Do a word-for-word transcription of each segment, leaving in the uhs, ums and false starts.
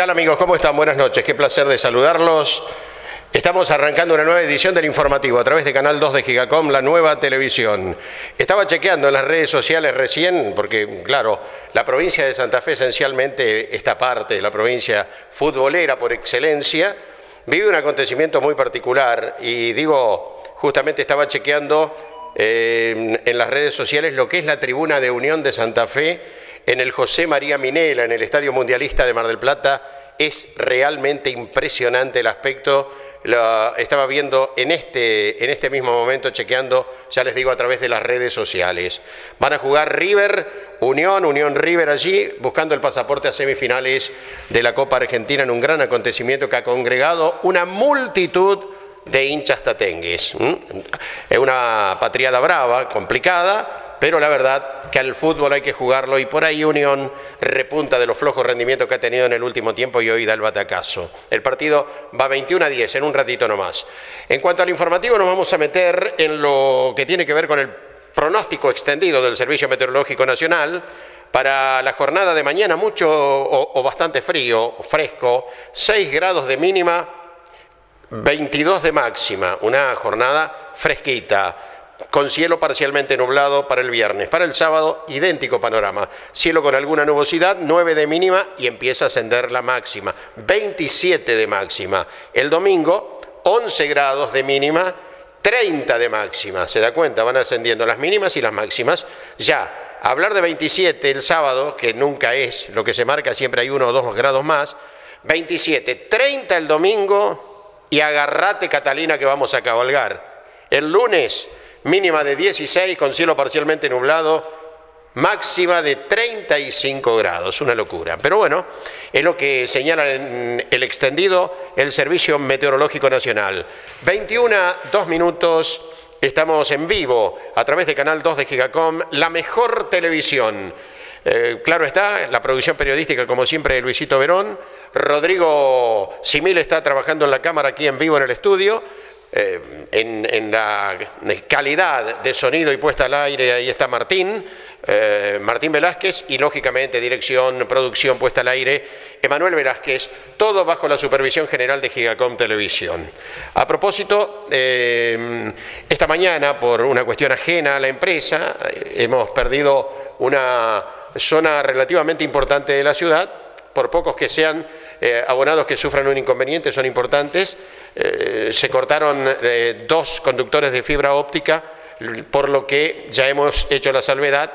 tal, amigos? ¿Cómo están? Buenas noches, qué placer de saludarlos. Estamos arrancando una nueva edición del informativo a través de Canal dos de Gigacom, la nueva televisión. Estaba chequeando en las redes sociales recién, porque claro, la provincia de Santa Fe, esencialmente esta parte de la provincia futbolera por excelencia, vive un acontecimiento muy particular y digo, justamente estaba chequeando eh, en las redes sociales lo que es la tribuna de Unión de Santa Fe en el José María Minella, en el Estadio Mundialista de Mar del Plata. Es realmente impresionante el aspecto. La estaba viendo en este, en este mismo momento, chequeando, ya les digo, a través de las redes sociales. Van a jugar River, Unión, Unión River allí, buscando el pasaporte a semifinales de la Copa Argentina en un gran acontecimiento que ha congregado una multitud de hinchas tatengues. Es una patriada brava, complicada, pero la verdad que al fútbol hay que jugarlo y por ahí Unión repunta de los flojos rendimientos que ha tenido en el último tiempo y hoy da el batacazo. El partido va veintiuno a diez en un ratito nomás. En cuanto al informativo, nos vamos a meter en lo que tiene que ver con el pronóstico extendido del Servicio Meteorológico Nacional para la jornada de mañana, mucho o, o bastante frío, fresco, seis grados de mínima, veintidós de máxima, una jornada fresquita, con cielo parcialmente nublado para el viernes. Para el sábado, idéntico panorama. Cielo con alguna nubosidad, nueve de mínima y empieza a ascender la máxima. veintisiete de máxima. El domingo, once grados de mínima, treinta de máxima. ¿Se da cuenta? Van ascendiendo las mínimas y las máximas. Ya, hablar de veintisiete el sábado, que nunca es lo que se marca, siempre hay uno o dos grados más. veintisiete, treinta el domingo y agarrate, Catalina, que vamos a cabalgar. El lunes, mínima de dieciséis con cielo parcialmente nublado, máxima de treinta y cinco grados, una locura. Pero bueno, es lo que señala en el extendido el Servicio Meteorológico Nacional. veintiuno, dos minutos, estamos en vivo a través de Canal dos de Gigacom, la mejor televisión. Eh, claro está, la producción periodística, como siempre, de Luisito Verón. Rodrigo Simil está trabajando en la cámara aquí en vivo en el estudio. Eh, en, en la calidad de sonido y puesta al aire, ahí está Martín, eh, Martín Velázquez, y lógicamente dirección, producción, puesta al aire, Emanuel Velázquez, todo bajo la supervisión general de Gigacom Televisión. A propósito, eh, esta mañana, por una cuestión ajena a la empresa, hemos perdido una zona relativamente importante de la ciudad, por pocos que sean. Eh, abonados que sufran un inconveniente son importantes. Eh, se cortaron eh, dos conductores de fibra óptica, por lo que ya hemos hecho la salvedad.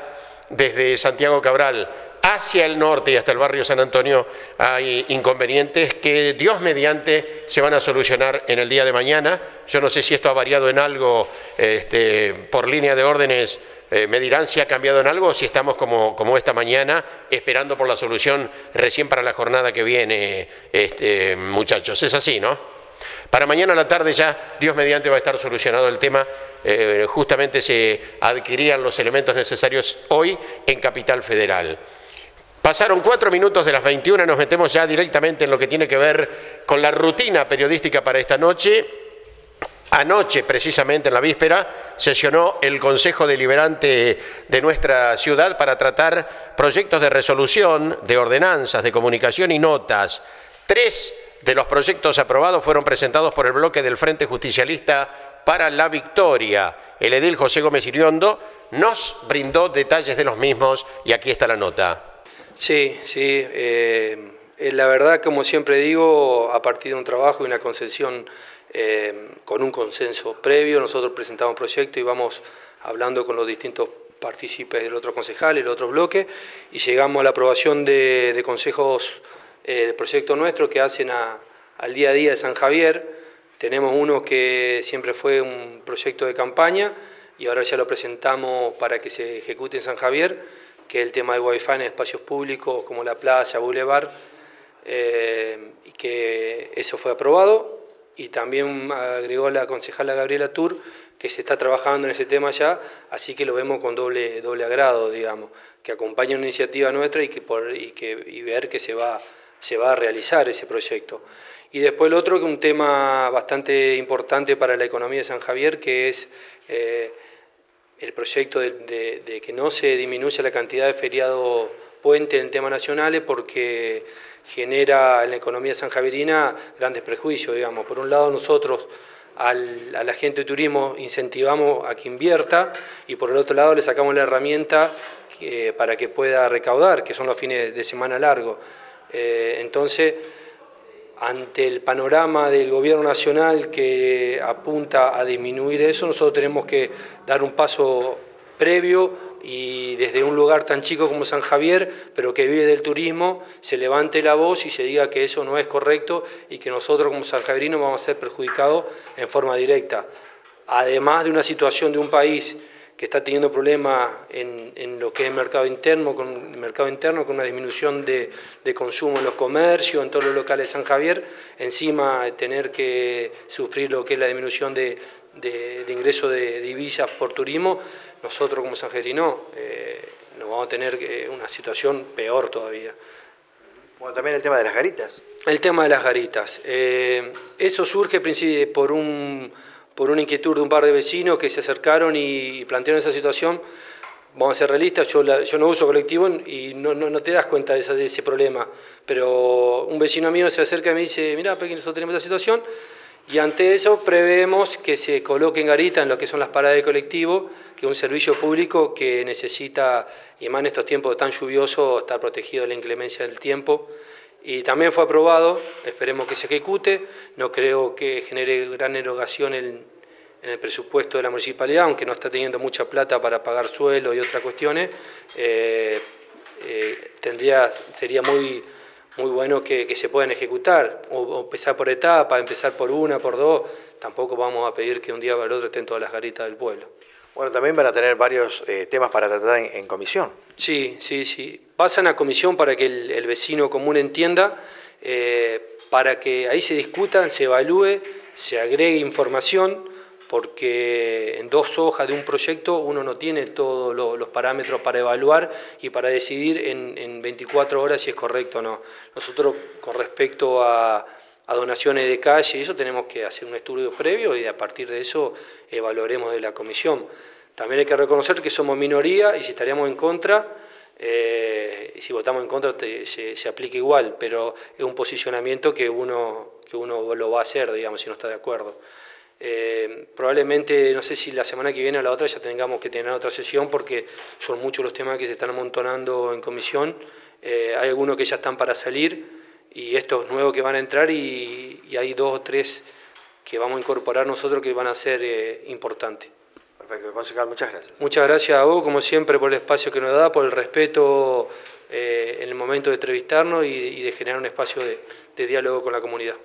Desde Santiago Cabral hacia el norte y hasta el barrio San Antonio hay inconvenientes que, Dios mediante, se van a solucionar en el día de mañana. Yo no sé si esto ha variado en algo este, por línea de órdenes. Eh, me dirán si ha cambiado en algo o si estamos como, como esta mañana, esperando por la solución recién para la jornada que viene, este, muchachos. Es así, ¿no? Para mañana a la tarde ya, Dios mediante, va a estar solucionado el tema. Eh, justamente se adquirían los elementos necesarios hoy en Capital Federal. Pasaron cuatro minutos de las veintiuno, nos metemos ya directamente en lo que tiene que ver con la rutina periodística para esta noche. Anoche, precisamente en la víspera, sesionó el Consejo Deliberante de nuestra ciudad para tratar proyectos de resolución, de ordenanzas, de comunicación y notas. Tres de los proyectos aprobados fueron presentados por el bloque del Frente Justicialista para la Victoria. El edil José Gómez Iriondo nos brindó detalles de los mismos y aquí está la nota. Sí, sí. Eh, la verdad, como siempre digo, a partir de un trabajo y una concesión, Eh, con un consenso previo, nosotros presentamos un proyecto y vamos hablando con los distintos partícipes del otro concejal, el otro bloque, y llegamos a la aprobación de, de consejos eh, de proyectos nuestros que hacen a, al día a día de San Javier. Tenemos uno que siempre fue un proyecto de campaña y ahora ya lo presentamos para que se ejecute en San Javier, que es el tema de Wi-Fi en espacios públicos como la plaza, boulevard, eh, y que eso fue aprobado. Y también agregó la concejala Gabriela Tur, que se está trabajando en ese tema ya, así que lo vemos con doble, doble agrado, digamos, que acompañe una iniciativa nuestra y, que por, y, que, y ver que se va, se va a realizar ese proyecto. Y después el otro, que es un tema bastante importante para la economía de San Javier, que es eh, el proyecto de, de, de que no se disminuya la cantidad de feriados puente en temas nacionales porque genera en la economía sanjavierina grandes prejuicios, digamos. Por un lado nosotros al, a la gente de turismo incentivamos a que invierta y por el otro lado le sacamos la herramienta que, para que pueda recaudar, que son los fines de semana largos. Eh, entonces, ante el panorama del gobierno nacional que apunta a disminuir eso, nosotros tenemos que dar un paso previo y desde un lugar tan chico como San Javier, pero que vive del turismo, se levante la voz y se diga que eso no es correcto y que nosotros como sanjavierinos vamos a ser perjudicados en forma directa. Además de una situación de un país que está teniendo problemas en, en lo que es el mercado interno, con el mercado interno, con una disminución de, de consumo en los comercios, en todos los locales de San Javier, encima tener que sufrir lo que es la disminución de, de, de ingresos de divisas por turismo, nosotros como sanjaverinos eh, nos vamos a tener eh, una situación peor todavía. Bueno, también el tema de las garitas. El tema de las garitas. Eh, eso surge por un... por una inquietud de un par de vecinos que se acercaron y plantearon esa situación. Vamos a ser realistas, yo, la, yo no uso colectivo y no, no, no te das cuenta de, esa, de ese problema, pero un vecino mío se acerca y me dice, mirá, pues nosotros tenemos esa situación, y ante eso prevemos que se coloquen garitas en lo que son las paradas de colectivo, que es un servicio público que necesita, y más en estos tiempos tan lluviosos, estar protegido de la inclemencia del tiempo. Y también fue aprobado, esperemos que se ejecute, no creo que genere gran erogación en, en el presupuesto de la municipalidad, aunque no está teniendo mucha plata para pagar suelo y otras cuestiones, eh, eh, tendría, sería muy, muy bueno que, que se puedan ejecutar, o, o empezar por etapa, empezar por una, por dos, tampoco vamos a pedir que un día para el otro estén todas las garitas del pueblo. Bueno, también van a tener varios eh, temas para tratar en, en comisión. Sí, sí, sí. Pasan a comisión para que el, el vecino común entienda, eh, para que ahí se discutan, se evalúe, se agregue información, porque en dos hojas de un proyecto uno no tiene todos lo, los parámetros para evaluar y para decidir en, en veinticuatro horas si es correcto o no. Nosotros, con respecto a... a donaciones de calle, eso tenemos que hacer un estudio previo y a partir de eso eh, valoremos de la comisión. También hay que reconocer que somos minoría y si estaríamos en contra, eh, y si votamos en contra te, se, se aplica igual, pero es un posicionamiento que uno, que uno lo va a hacer, digamos, si no está de acuerdo. Eh, probablemente, no sé si la semana que viene o la otra ya tengamos que tener otra sesión porque son muchos los temas que se están amontonando en comisión, eh, hay algunos que ya están para salir, y estos nuevos que van a entrar y, y hay dos o tres que vamos a incorporar nosotros que van a ser eh, importantes. Perfecto, concejal, muchas gracias. Muchas gracias a vos, como siempre, por el espacio que nos da, por el respeto eh, en el momento de entrevistarnos y, y de generar un espacio de, de diálogo con la comunidad.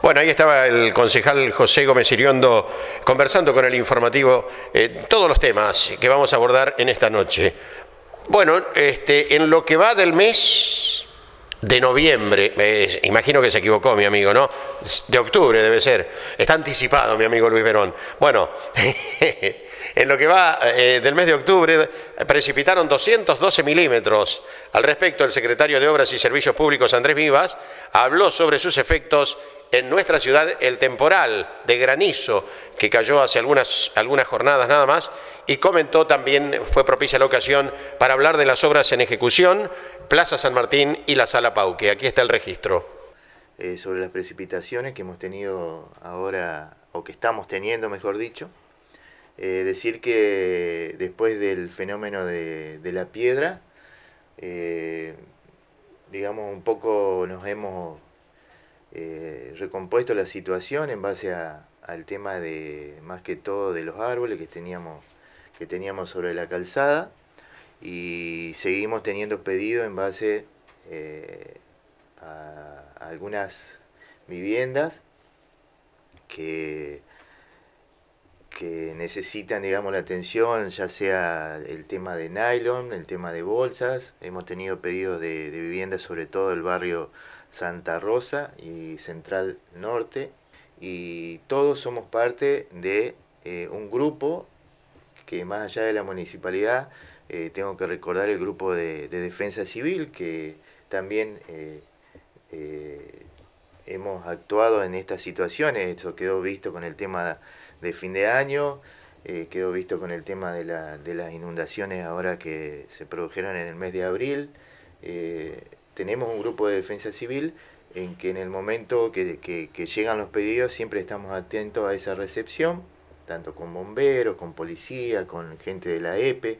Bueno, ahí estaba el concejal José Gómez Iriondo conversando con el informativo eh, todos los temas que vamos a abordar en esta noche. Bueno, este, en lo que va del mes de noviembre, eh, imagino que se equivocó mi amigo, ¿no? De octubre debe ser, está anticipado mi amigo Luis Verón. Bueno, en lo que va eh, del mes de octubre precipitaron doscientos doce milímetros. Al respecto, el secretario de Obras y Servicios Públicos, Andrés Vivas, habló sobre sus efectos en nuestra ciudad, el temporal de granizo que cayó hace algunas, algunas jornadas nada más, y comentó también, fue propicia la ocasión para hablar de las obras en ejecución, Plaza San Martín y la Sala Pauque. Aquí está el registro. Eh, sobre las precipitaciones que hemos tenido ahora, o que estamos teniendo, mejor dicho, eh, decir que después del fenómeno de, de la piedra, eh, digamos, un poco nos hemos... Eh, recompuesto la situación en base a, al tema de, más que todo, de los árboles que teníamos, que teníamos sobre la calzada, y seguimos teniendo pedidos en base eh, a, a algunas viviendas que, que necesitan, digamos, la atención, ya sea el tema de nylon, el tema de bolsas. Hemos tenido pedidos de, de viviendas, sobre todo del barrio Santa Rosa y Central Norte, y todos somos parte de eh, un grupo que, más allá de la municipalidad, eh, tengo que recordar el grupo de, de Defensa Civil, que también eh, eh, hemos actuado en estas situaciones. Eso quedó visto con el tema de fin de año, eh, quedó visto con el tema de, la, de las inundaciones ahora que se produjeron en el mes de abril. Eh, tenemos un grupo de defensa civil en que en el momento que, que, que llegan los pedidos siempre estamos atentos a esa recepción, tanto con bomberos, con policía, con gente de la E P E,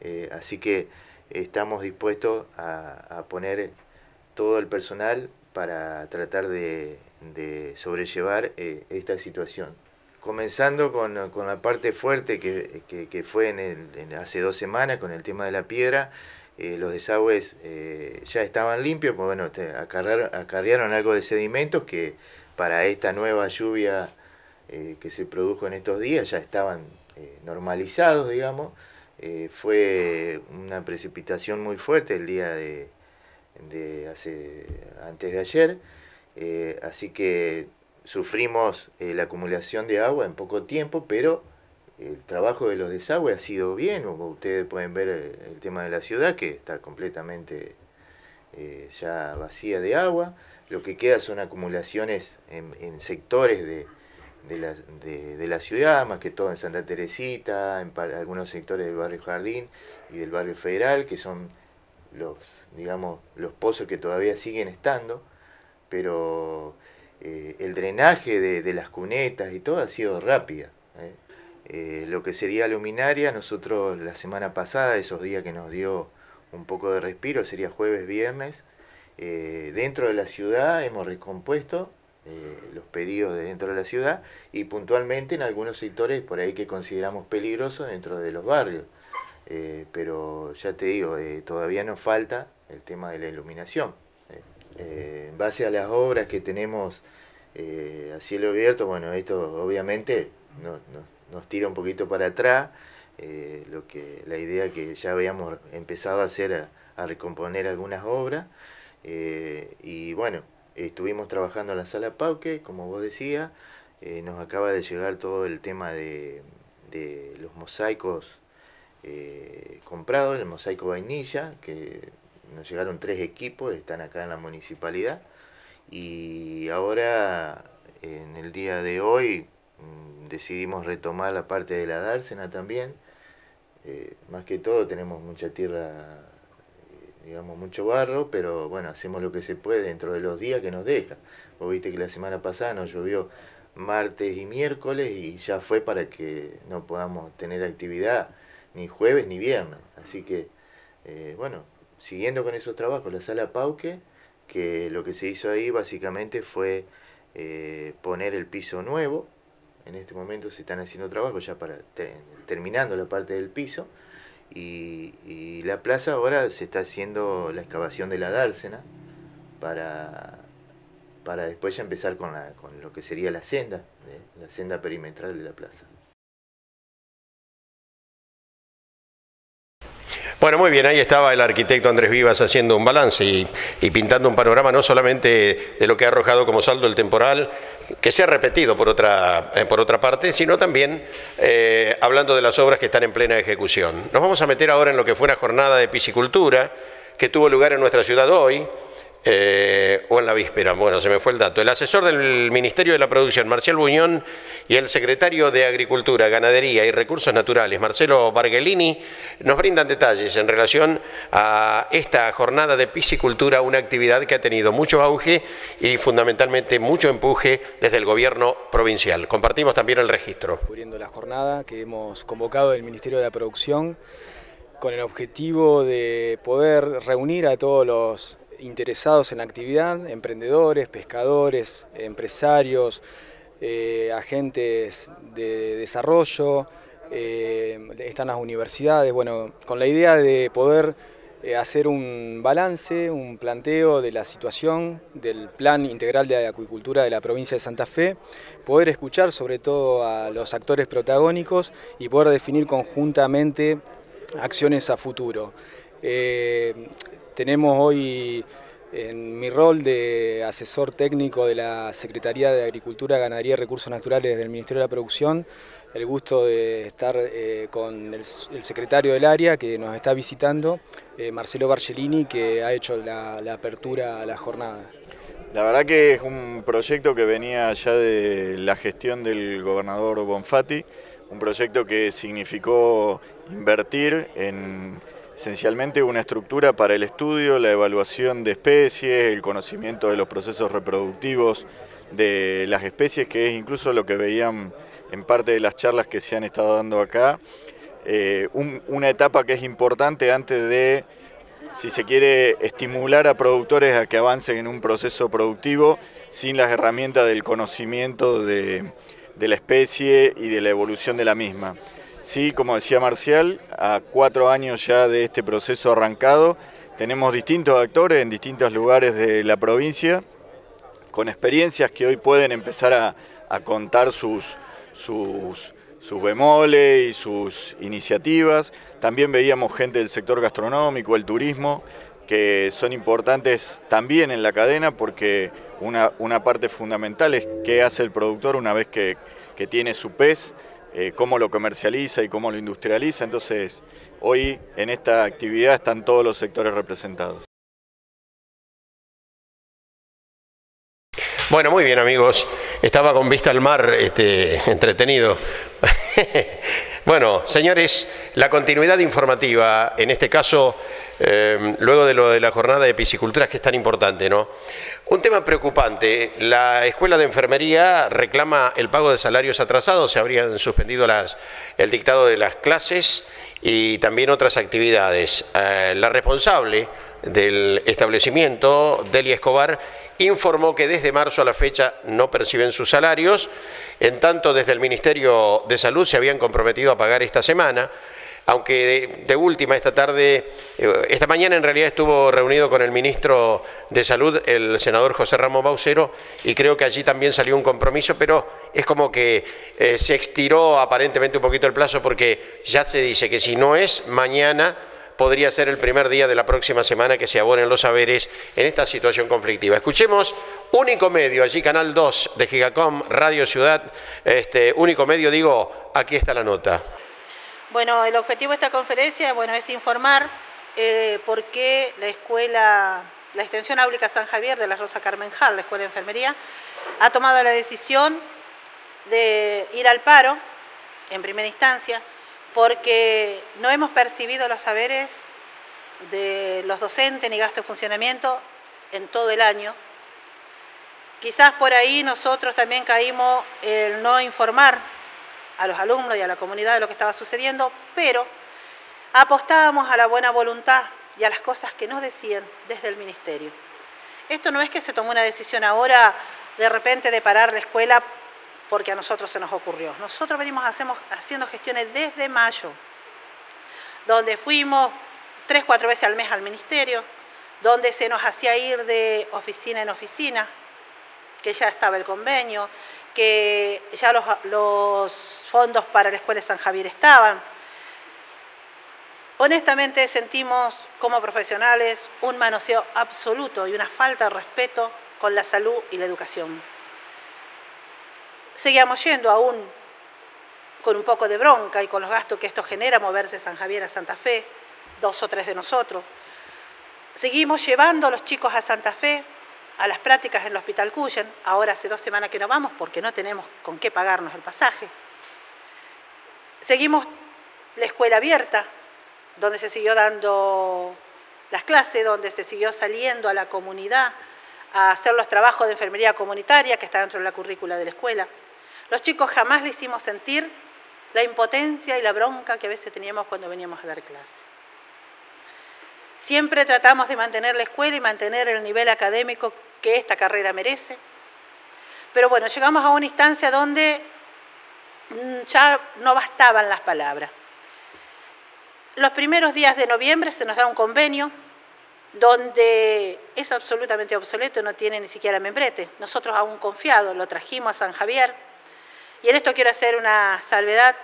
eh, así que estamos dispuestos a, a poner todo el personal para tratar de, de sobrellevar eh, esta situación. Comenzando con, con la parte fuerte que, que, que fue en el, en hace dos semanas con el tema de la piedra. Eh, los desagües eh, ya estaban limpios, pues bueno, te acarrar, acarrearon algo de sedimentos que para esta nueva lluvia eh, que se produjo en estos días ya estaban eh, normalizados, digamos. Eh, fue una precipitación muy fuerte el día de, de hace, antes de ayer, eh, así que sufrimos eh, la acumulación de agua en poco tiempo, pero el trabajo de los desagües ha sido bien. Ustedes pueden ver el, el tema de la ciudad que está completamente eh, ya vacía de agua. Lo que queda son acumulaciones en, en sectores de, de, la, de, de la ciudad, más que todo en Santa Teresita, en par, algunos sectores del Barrio Jardín y del Barrio Federal, que son los, digamos, los pozos que todavía siguen estando, pero eh, el drenaje de, de las cunetas y todo ha sido rápido, ¿eh? Eh, lo que sería luminaria, nosotros la semana pasada, esos días que nos dio un poco de respiro, sería jueves, viernes, eh, dentro de la ciudad hemos recompuesto eh, los pedidos de dentro de la ciudad y puntualmente en algunos sectores por ahí que consideramos peligrosos dentro de los barrios. Eh, pero ya te digo, eh, todavía nos falta el tema de la iluminación. Eh, eh, en base a las obras que tenemos eh, a cielo abierto, bueno, esto obviamente no, no, nos tira un poquito para atrás, eh, lo que, la idea que ya habíamos empezado a hacer, a, a recomponer algunas obras, eh, y bueno, estuvimos trabajando en la Sala Pauque, como vos decías, eh, nos acaba de llegar todo el tema de, de los mosaicos eh, comprados, el mosaico vainilla, que nos llegaron tres equipos, están acá en la municipalidad, y ahora, en el día de hoy, decidimos retomar la parte de la dársena también. Eh, más que todo tenemos mucha tierra, digamos mucho barro, pero bueno, hacemos lo que se puede dentro de los días que nos deja. Vos viste que la semana pasada nos llovió martes y miércoles y ya fue para que no podamos tener actividad ni jueves ni viernes. Así que, eh, bueno, siguiendo con esos trabajos, la Sala Pauque, que lo que se hizo ahí básicamente fue eh, poner el piso nuevo. En este momento se están haciendo trabajos ya para ter, terminando la parte del piso y, y la plaza ahora se está haciendo la excavación de la dársena para, para después ya empezar con, la, con lo que sería la senda, ¿eh? La senda perimetral de la plaza. Bueno, muy bien, ahí estaba el arquitecto Andrés Vivas haciendo un balance y, y pintando un panorama no solamente de lo que ha arrojado como saldo el temporal, que se ha repetido por otra, por otra parte, sino también eh, hablando de las obras que están en plena ejecución. Nos vamos a meter ahora en lo que fue una jornada de piscicultura que tuvo lugar en nuestra ciudad hoy, eh, o en la víspera, bueno, se me fue el dato. El asesor del Ministerio de la Producción, Marcial Buñón, y el secretario de Agricultura, Ganadería y Recursos Naturales, Marcelo Barguellini, nos brindan detalles en relación a esta jornada de piscicultura, una actividad que ha tenido mucho auge y fundamentalmente mucho empuje desde el gobierno provincial. Compartimos también el registro. Cubriendo la jornada que hemos convocado del Ministerio de la Producción con el objetivo de poder reunir a todos los interesados en la actividad, emprendedores, pescadores, empresarios, eh, agentes de desarrollo, eh, están las universidades, bueno, con la idea de poder eh, hacer un balance, un planteo de la situación, del Plan Integral de Acuicultura de la provincia de Santa Fe, poder escuchar sobre todo a los actores protagónicos y poder definir conjuntamente acciones a futuro. Eh, Tenemos hoy en mi rol de asesor técnico de la Secretaría de Agricultura, Ganadería y Recursos Naturales del Ministerio de la Producción el gusto de estar eh, con el, el secretario del área que nos está visitando, eh, Marcelo Barguellini, que ha hecho la, la apertura a la jornada. La verdad que es un proyecto que venía ya de la gestión del gobernador Bonfatti, un proyecto que significó invertir en esencialmente una estructura para el estudio, la evaluación de especies, el conocimiento de los procesos reproductivos de las especies, que es incluso lo que veían en parte de las charlas que se han estado dando acá, eh, un, una etapa que es importante antes de, si se quiere, estimular a productores a que avancen en un proceso productivo sin las herramientas del conocimiento de, de la especie y de la evolución de la misma. Sí, como decía Marcial, a cuatro años ya de este proceso arrancado, tenemos distintos actores en distintos lugares de la provincia, con experiencias que hoy pueden empezar a, a contar sus, sus, sus bemoles y sus iniciativas. También veíamos gente del sector gastronómico, el turismo, que son importantes también en la cadena porque una, una parte fundamental es qué hace el productor una vez que, que tiene su pez, eh, cómo lo comercializa y cómo lo industrializa. Entonces, hoy en esta actividad están todos los sectores representados. Bueno, muy bien amigos, estaba con vista al mar, este, entretenido. Bueno, señores, la continuidad informativa, en este caso, eh, luego de lo de la jornada de piscicultura, que es tan importante, ¿no? Un tema preocupante, la Escuela de Enfermería reclama el pago de salarios atrasados, se habrían suspendido las, el dictado de las clases y también otras actividades. Eh, la responsable del establecimiento, Delia Escobar, informó que desde marzo a la fecha no perciben sus salarios, en tanto desde el Ministerio de Salud se habían comprometido a pagar esta semana, aunque de, de última esta tarde, esta mañana en realidad estuvo reunido con el Ministro de Salud, el senador José Ramón Baucero, y creo que allí también salió un compromiso, pero es como que eh, se estiró aparentemente un poquito el plazo porque ya se dice que si no es mañana, podría ser el primer día de la próxima semana que se abonen los haberes en esta situación conflictiva. Escuchemos Único Medio, allí Canal dos de Gigacom, Radio Ciudad, este, Único Medio, digo, aquí está la nota. Bueno, el objetivo de esta conferencia, bueno, es informar eh, por qué la escuela, la extensión áulica San Javier de la Rosa Carmen Har, la Escuela de Enfermería, ha tomado la decisión de ir al paro, en primera instancia, porque no hemos percibido los saberes de los docentes ni gasto de funcionamiento en todo el año. Quizás por ahí nosotros también caímos el no informar a los alumnos y a la comunidad de lo que estaba sucediendo, pero apostábamos a la buena voluntad y a las cosas que nos decían desde el Ministerio. Esto no es que se tomó una decisión ahora de repente de parar la escuela porque a nosotros se nos ocurrió. Nosotros venimos hacemos, haciendo gestiones desde mayo, donde fuimos tres, cuatro veces al mes al ministerio, donde se nos hacía ir de oficina en oficina, que ya estaba el convenio, que ya los, los fondos para la Escuela de San Javier estaban. Honestamente sentimos como profesionales un manoseo absoluto y una falta de respeto con la salud y la educación. Seguíamos yendo aún con un poco de bronca y con los gastos que esto genera, moverse de San Javier a Santa Fe, dos o tres de nosotros. Seguimos llevando a los chicos a Santa Fe, a las prácticas en el Hospital Cuyen, ahora hace dos semanas que no vamos porque no tenemos con qué pagarnos el pasaje. Seguimos la escuela abierta, donde se siguió dando las clases, donde se siguió saliendo a la comunidad a hacer los trabajos de enfermería comunitaria que está dentro de la currícula de la escuela. Los chicos jamás le hicimos sentir la impotencia y la bronca que a veces teníamos cuando veníamos a dar clase. Siempre tratamos de mantener la escuela y mantener el nivel académico que esta carrera merece. Pero bueno, llegamos a una instancia donde ya no bastaban las palabras. Los primeros días de noviembre se nos da un convenio donde es absolutamente obsoleto, no tiene ni siquiera membrete. Nosotros aún confiados, lo trajimos a San Javier. Y en esto quiero hacer una salvedad,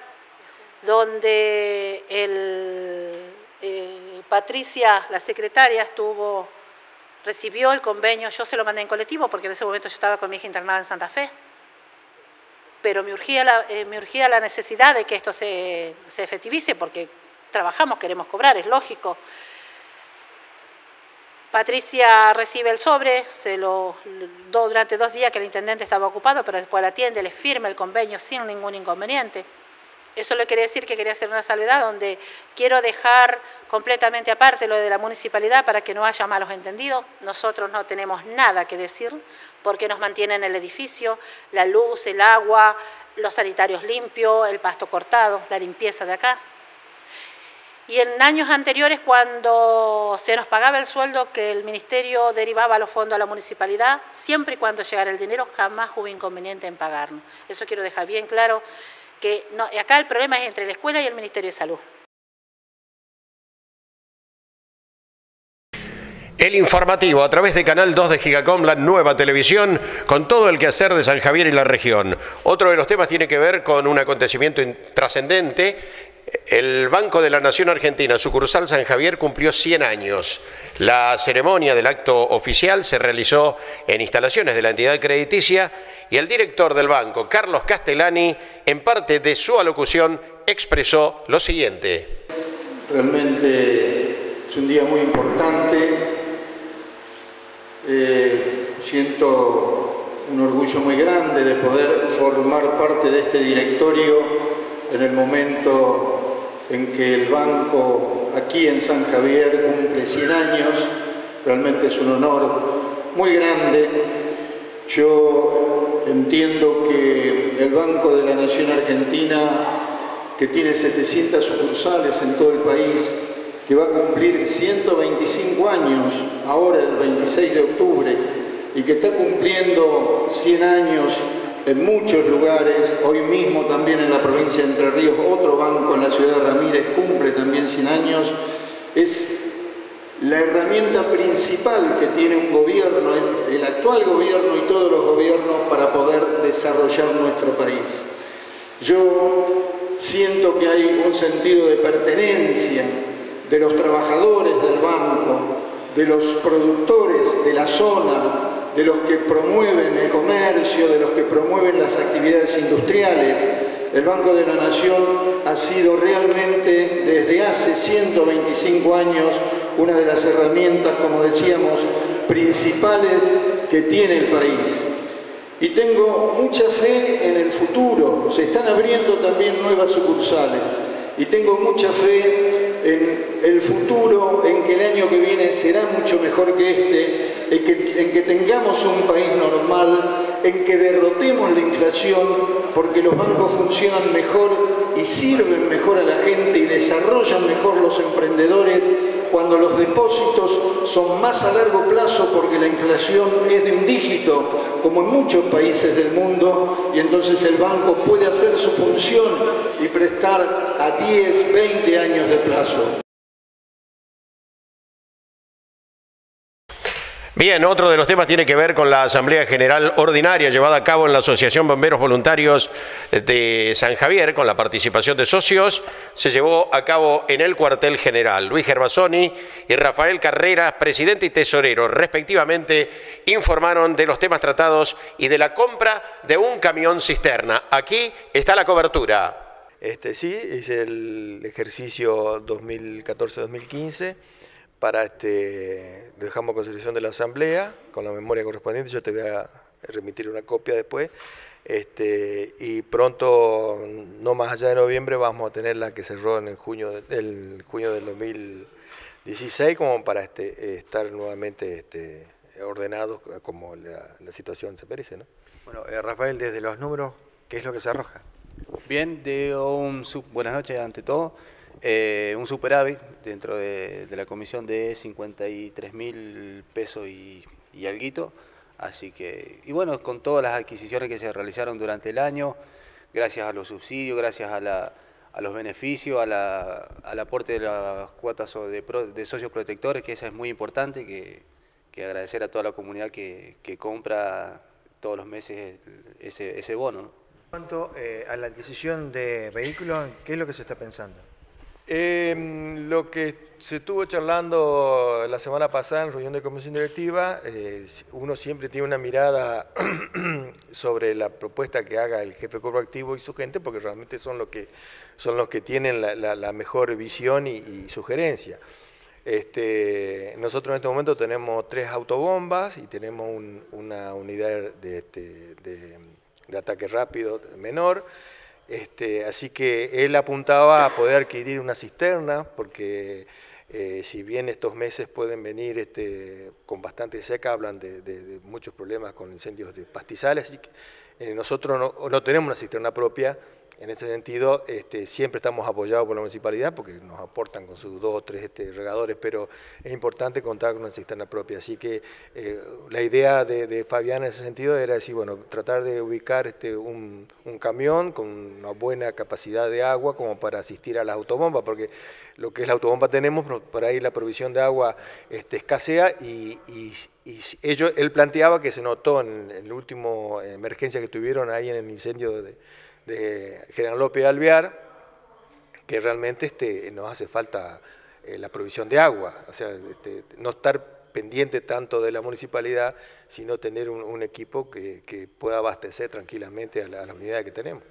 donde el, eh, Patricia, la secretaria, estuvo, recibió el convenio, yo se lo mandé en colectivo, porque en ese momento yo estaba con mi hija internada en Santa Fe, pero me urgía la, eh, me urgía la necesidad de que esto se, se efectivice, porque trabajamos, queremos cobrar, es lógico. Patricia recibe el sobre, se lo do durante dos días que el intendente estaba ocupado, pero después la atiende, le firma el convenio sin ningún inconveniente. Eso le quería decir que quería hacer una salvedad donde quiero dejar completamente aparte lo de la municipalidad para que no haya malos entendidos. Nosotros no tenemos nada que decir porque nos mantienen el edificio, la luz, el agua, los sanitarios limpios, el pasto cortado, la limpieza de acá. Y en años anteriores, cuando se nos pagaba el sueldo que el ministerio derivaba los fondos a la municipalidad, siempre y cuando llegara el dinero, jamás hubo inconveniente en pagarnos. Eso quiero dejar bien claro, que no, acá el problema es entre la escuela y el Ministerio de Salud. El informativo a través de Canal dos de Gigacom, la nueva televisión, con todo el quehacer de San Javier y la región. Otro de los temas tiene que ver con un acontecimiento trascendente. El Banco de la Nación Argentina, sucursal San Javier, cumplió cien años. La ceremonia del acto oficial se realizó en instalaciones de la entidad crediticia y el director del banco, Carlos Castellani, en parte de su alocución expresó lo siguiente. Realmente es un día muy importante. Eh, siento un orgullo muy grande de poder formar parte de este directorio en el momento en que el banco aquí en San Javier cumple cien años, realmente es un honor muy grande. Yo entiendo que el Banco de la Nación Argentina, que tiene setecientas sucursales en todo el país, que va a cumplir ciento veinticinco años ahora el veintiséis de octubre y que está cumpliendo cien años en muchos lugares, hoy mismo también en la provincia de Entre Ríos, otro banco en la ciudad de Ramírez cumple también cien años, es la herramienta principal que tiene un gobierno, el actual gobierno y todos los gobiernos para poder desarrollar nuestro país. Yo siento que hay un sentido de pertenencia de los trabajadores del banco, de los productores de la zona, de los que promueven el comercio, de los que promueven las actividades industriales. El Banco de la Nación ha sido realmente desde hace ciento veinticinco años una de las herramientas, como decíamos, principales que tiene el país. Y tengo mucha fe en el futuro. Se están abriendo también nuevas sucursales. Y tengo mucha fe en el futuro, en que el año que viene será mucho mejor que este, en que, en que tengamos un país normal, en que derrotemos la inflación, porque los bancos funcionan mejor y sirven mejor a la gente y desarrollan mejor los emprendedores cuando los depósitos son más a largo plazo, porque la inflación es de un dígito, como en muchos países del mundo, y entonces el banco puede hacer su función y prestar a diez, veinte años de plazo. Bien, otro de los temas tiene que ver con la Asamblea General Ordinaria llevada a cabo en la Asociación Bomberos Voluntarios de San Javier, con la participación de socios, se llevó a cabo en el cuartel general. Luis Gervasoni y Rafael Carreras, presidente y tesorero, respectivamente, informaron de los temas tratados y de la compra de un camión cisterna. Aquí está la cobertura. Este, sí, hice el ejercicio dos mil catorce dos mil quince. Para este, dejamos consideración de la asamblea, con la memoria correspondiente, yo te voy a remitir una copia después, este, y pronto, no más allá de noviembre, vamos a tener la que cerró en el junio, el junio del dos mil dieciséis, como para este, estar nuevamente este, ordenados como la, la situación se merece, ¿no? Bueno, eh, Rafael, desde los números, ¿qué es lo que se arroja? Bien, de un sub, buenas noches ante todo. Eh, un superávit dentro de, de la comisión de cincuenta y tres mil pesos y, y alguito, así que, y bueno, con todas las adquisiciones que se realizaron durante el año, gracias a los subsidios, gracias a, la, a los beneficios, a la, al aporte de las cuotas de, de socios protectores, que esa es muy importante, que, que agradecer a toda la comunidad que, que compra todos los meses ese, ese bono, ¿no? ¿Cuanto eh, a la adquisición de vehículos, qué es lo que se está pensando? Eh, lo que se estuvo charlando la semana pasada en reunión de comisión directiva, eh, uno siempre tiene una mirada sobre la propuesta que haga el jefe corporativo y su gente, porque realmente son los que, son los que tienen la, la, la mejor visión y, y sugerencia. Este, nosotros en este momento tenemos tres autobombas y tenemos un, una unidad de, de, de, de ataque rápido menor, este, así que él apuntaba a poder adquirir una cisterna, porque eh, si bien estos meses pueden venir este, con bastante seca, hablan de, de, de muchos problemas con incendios de pastizales, así que eh, nosotros no, no tenemos una cisterna propia. En ese sentido, este, siempre estamos apoyados por la municipalidad porque nos aportan con sus dos o tres este, regadores, pero es importante contar con una cisterna propia. Así que eh, la idea de, de Fabián en ese sentido era decir, bueno, tratar de ubicar este, un, un camión con una buena capacidad de agua como para asistir a las autobombas, porque lo que es la autobomba tenemos, por ahí la provisión de agua este, escasea y, y Y ellos, él planteaba que se notó en la última emergencia que tuvieron ahí en el incendio de, de General López de Alvear, que realmente este, nos hace falta eh, la provisión de agua, o sea, este, no estar pendiente tanto de la municipalidad, sino tener un, un equipo que, que pueda abastecer tranquilamente a, la, a las unidades que tenemos.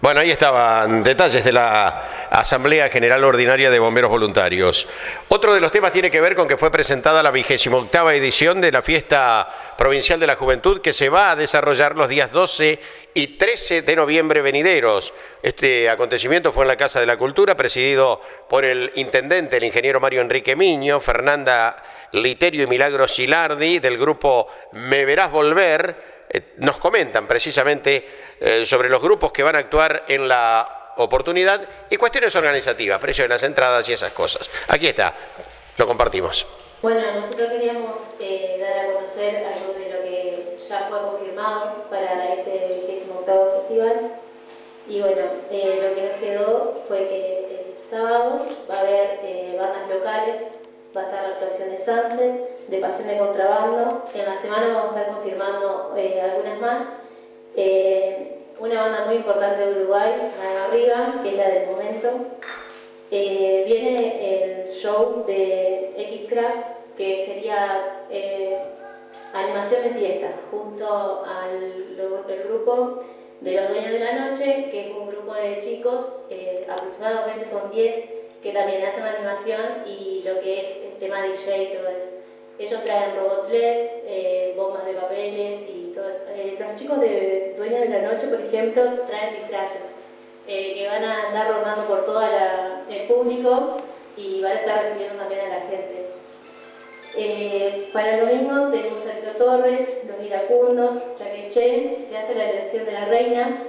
Bueno, ahí estaban detalles de la Asamblea General Ordinaria de Bomberos Voluntarios. Otro de los temas tiene que ver con que fue presentada la vigésima octava edición de la Fiesta Provincial de la Juventud, que se va a desarrollar los días doce y trece de noviembre venideros. Este acontecimiento fue en la Casa de la Cultura, presidido por el intendente, el ingeniero Mario Enrique Miño, Fernanda Literio y Milagro Gilardi, del grupo Me Verás Volver. Nos comentan precisamente eh, sobre los grupos que van a actuar en la oportunidad y cuestiones organizativas, precio de las entradas y esas cosas. Aquí está, lo compartimos. Bueno, nosotros queríamos eh, dar a conocer algo de lo que ya fue confirmado para este vigésimo octavo festival. Y bueno, eh, lo que nos quedó fue que el sábado va a haber eh, bandas locales, va a estar la actuación de Sunset, de Pasión de Contrabando. En la semana vamos a estar confirmando eh, algunas más. Eh, una banda muy importante de Uruguay, Arriba, que es la del momento. Eh, viene el show de X-Craft, que sería eh, animación de fiesta, junto al el grupo de Los Dueños de la Noche, que es un grupo de chicos, eh, aproximadamente son diez, que también hacen animación y lo que es el tema D J y todo eso. Ellos traen robot L E D, eh, bombas de papeles y todo eso. Eh, los chicos de Dueños de la Noche, por ejemplo, traen disfraces eh, que van a andar rondando por todo el público y van a estar recibiendo también a la gente. Eh, para el domingo tenemos a Sergio Torres, Los Iracundos, Chaqueche, se hace la elección de la reina,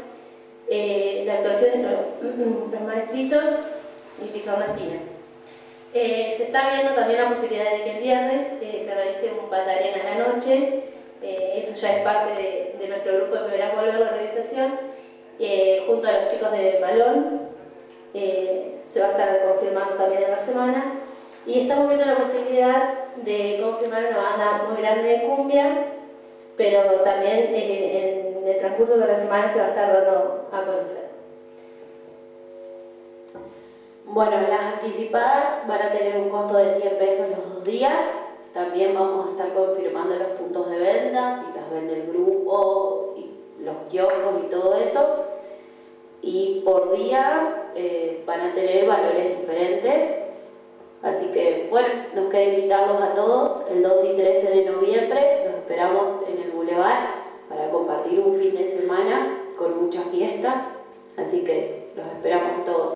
eh, la actuación de los, los maestritos y Pisando Espinas. Eh, se está viendo también la posibilidad de que el viernes eh, se realice un patarena a la noche, eh, eso ya es parte de, de nuestro grupo de Primeras Vuelve a la organización, eh, junto a los chicos de Malón, eh, se va a estar confirmando también en la semana, y estamos viendo la posibilidad de confirmar una banda muy grande de cumbia, pero también eh, en el transcurso de la semana se va a estar dando a conocer. Bueno, las anticipadas van a tener un costo de cien pesos los dos días. También vamos a estar confirmando los puntos de venta, si las vende el grupo, y los kioscos y todo eso. Y por día eh, van a tener valores diferentes. Así que, bueno, nos queda invitarlos a todos. El doce y trece de noviembre los esperamos en el Boulevard para compartir un fin de semana con mucha fiesta. Así que los esperamos todos.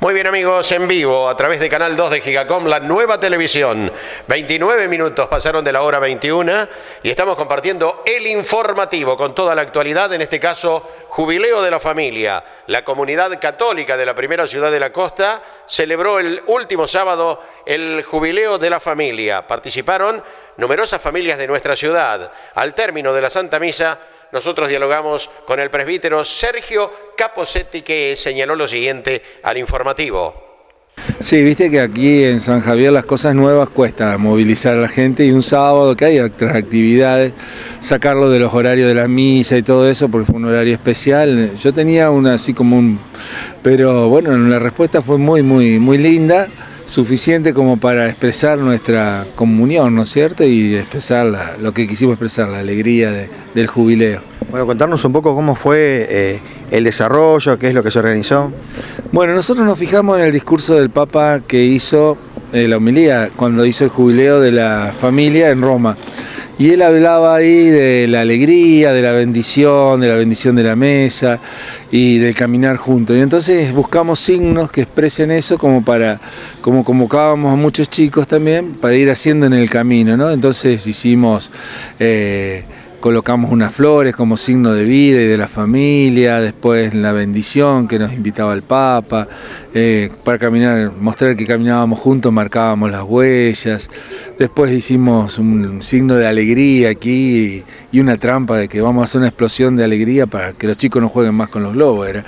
Muy bien, amigos, en vivo a través de Canal dos de Gigacom, la nueva televisión. veintinueve minutos pasaron de la hora veintiuno y estamos compartiendo el informativo con toda la actualidad, en este caso Jubileo de la Familia. La comunidad católica de la primera ciudad de la costa celebró el último sábado el Jubileo de la Familia. Participaron numerosas familias de nuestra ciudad. Al término de la Santa Misa, nosotros dialogamos con el presbítero Sergio Caposetti, que señaló lo siguiente al informativo. Sí, viste que aquí en San Javier las cosas nuevas cuesta movilizar a la gente, y un sábado que hay otras actividades, sacarlo de los horarios de la misa y todo eso, porque fue un horario especial. Yo tenía una así como un... Pero bueno, la respuesta fue muy, muy, muy linda, suficiente como para expresar nuestra comunión, ¿no es cierto? Y expresar la, lo que quisimos expresar, la alegría de, del jubileo. Bueno, contarnos un poco cómo fue eh, el desarrollo, qué es lo que se organizó? Bueno, nosotros nos fijamos en el discurso del Papa que hizo, eh, la homilía, cuando hizo el Jubileo de la Familia en Roma. Y él hablaba ahí de la alegría, de la bendición, de la bendición de la mesa y de caminar juntos. Y entonces buscamos signos que expresen eso, como para, como convocábamos a muchos chicos también, para ir haciendo en el camino, ¿no? Entonces hicimos... Eh, colocamos unas flores como signo de vida y de la familia, después la bendición que nos invitaba el Papa, eh, para caminar, mostrar que caminábamos juntos, marcábamos las huellas, después hicimos un signo de alegría aquí y una trampa de que vamos a hacer una explosión de alegría para que los chicos no jueguen más con los globos, era.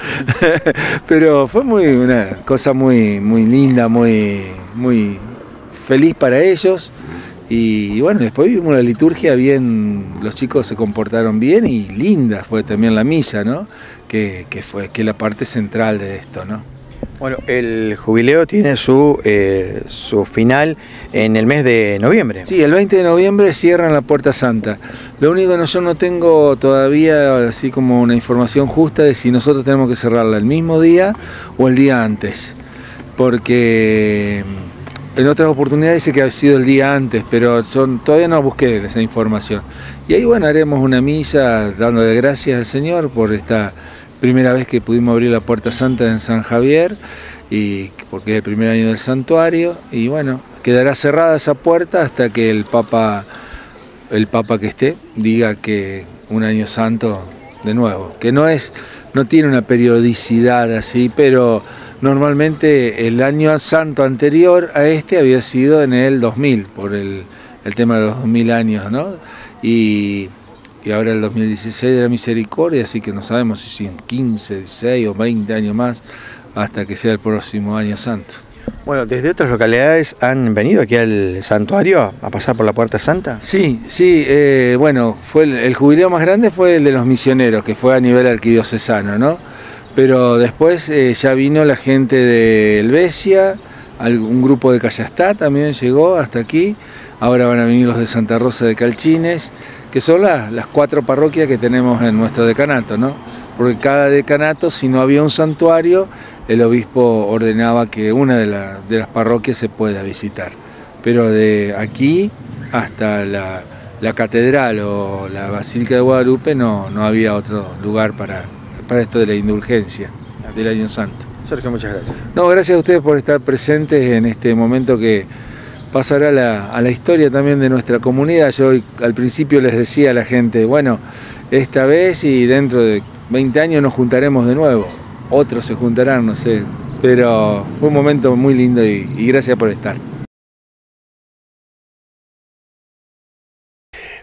Pero fue muy, una cosa muy, muy linda, muy, muy feliz para ellos. Y bueno, después vimos la liturgia bien, los chicos se comportaron bien y linda fue también la misa, ¿no? Que, que fue que la parte central de esto, ¿no? Bueno, el jubileo tiene su, eh, su final en el mes de noviembre. Sí, el veinte de noviembre cierran la Puerta Santa. Lo único que yo no tengo todavía así como una información justa de si nosotros tenemos que cerrarla el mismo día o el día antes, porque... en otras oportunidades dice que ha sido el día antes, pero son, todavía no busqué esa información. Y ahí, bueno, haremos una misa dando de gracias al Señor por esta primera vez que pudimos abrir la Puerta Santa en San Javier, y porque es el primer año del santuario. Y bueno, quedará cerrada esa puerta hasta que el Papa, el Papa que esté, diga que un año santo de nuevo. Que no es, no tiene una periodicidad así, pero... normalmente el año santo anterior a este había sido en el dos mil, por el, el tema de los dos mil años, ¿no? Y, y ahora el dos mil dieciséis de la misericordia, así que no sabemos si en quince, dieciséis o veinte años más, hasta que sea el próximo año santo. Bueno, ¿desde otras localidades han venido aquí al santuario a pasar por la Puerta Santa? Sí, sí, eh, bueno, fue el, el jubileo más grande fue el de los misioneros, que fue a nivel arquidiocesano, ¿no? Pero después eh, ya vino la gente de Helvecia, algún grupo de Callastá también llegó hasta aquí. Ahora van a venir los de Santa Rosa de Calchines, que son las, las cuatro parroquias que tenemos en nuestro decanato, ¿no? Porque cada decanato, si no había un santuario, el obispo ordenaba que una de, la, de las parroquias se pueda visitar. Pero de aquí hasta la, la catedral o la Basílica de Guadalupe no, no había otro lugar para... para esto de la indulgencia del año santo. Sergio, muchas gracias. No, gracias a ustedes por estar presentes en este momento que pasará la, a la historia también de nuestra comunidad. Yo al principio les decía a la gente, bueno, esta vez y dentro de veinte años nos juntaremos de nuevo. Otros se juntarán, no sé. Pero fue un momento muy lindo y, y gracias por estar.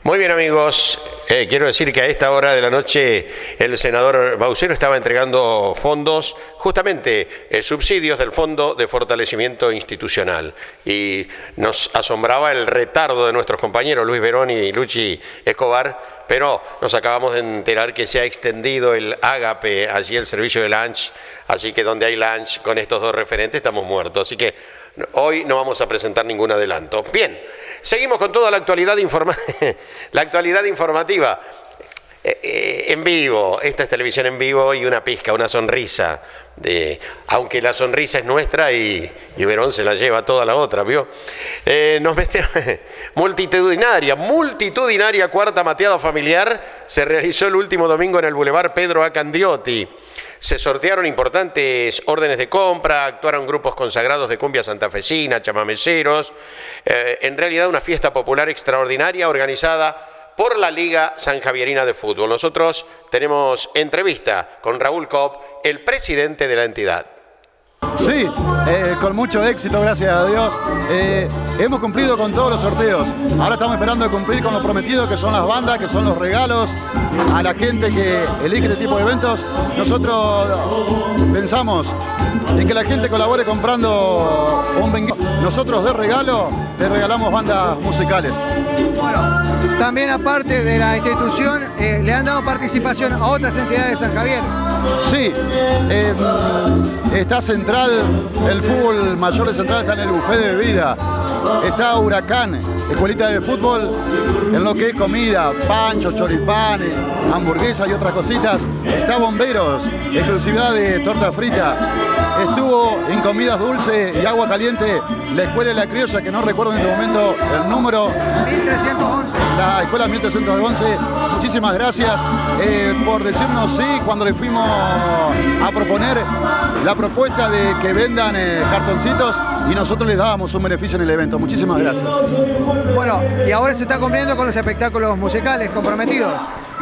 Muy bien, amigos. Eh, quiero decir que a esta hora de la noche el senador Baucero estaba entregando fondos, justamente eh, subsidios del Fondo de Fortalecimiento Institucional. Y nos asombraba el retardo de nuestros compañeros Luis Verón y Luchi Escobar, pero nos acabamos de enterar que se ha extendido el ágape, allí el servicio de lunch, así que donde hay lunch con estos dos referentes estamos muertos. Así que hoy no vamos a presentar ningún adelanto. Bien, seguimos con toda la actualidad, informa la actualidad informativa. Eh, eh, en vivo, esta es televisión en vivo y una pizca, una sonrisa. De, aunque la sonrisa es nuestra y, y Verón se la lleva toda la otra, ¿vio? Eh, nos metemos, multitudinaria, multitudinaria cuarta mateada familiar se realizó el último domingo en el Boulevard Pedro A. Candioti. Se sortearon importantes órdenes de compra, actuaron grupos consagrados de cumbia santafesina, chamameceros. Eh, en realidad una fiesta popular extraordinaria organizada por la Liga Sanjavierina de Fútbol. Nosotros tenemos entrevista con Raúl Cobb, el presidente de la entidad. Sí, eh, con mucho éxito, gracias a Dios. Eh, hemos cumplido con todos los sorteos. Ahora estamos esperando cumplir con lo prometido, que son las bandas, que son los regalos a la gente que elige este tipo de eventos. Nosotros pensamos en que la gente colabore comprando un venguito. Nosotros de regalo le regalamos bandas musicales. Bueno, también aparte de la institución, eh, le han dado participación a otras entidades de San Javier. Sí, eh, está Central, el fútbol mayor de Central está en el buffet de bebida. Está Huracán, escuelita de fútbol, en lo que es comida, pancho, choripán, hamburguesas y otras cositas. Está Bomberos, exclusividad de torta frita. Estuvo en comidas dulces y agua caliente la Escuela de la Criolla, que no recuerdo en este momento el número. mil trescientos once. La Escuela mil trescientos once. Muchísimas gracias eh, por decirnos sí cuando le fuimos a proponer la propuesta de que vendan eh, cartoncitos y nosotros les dábamos un beneficio en el evento. Muchísimas gracias. Bueno, y ahora se está cumpliendo con los espectáculos musicales comprometidos.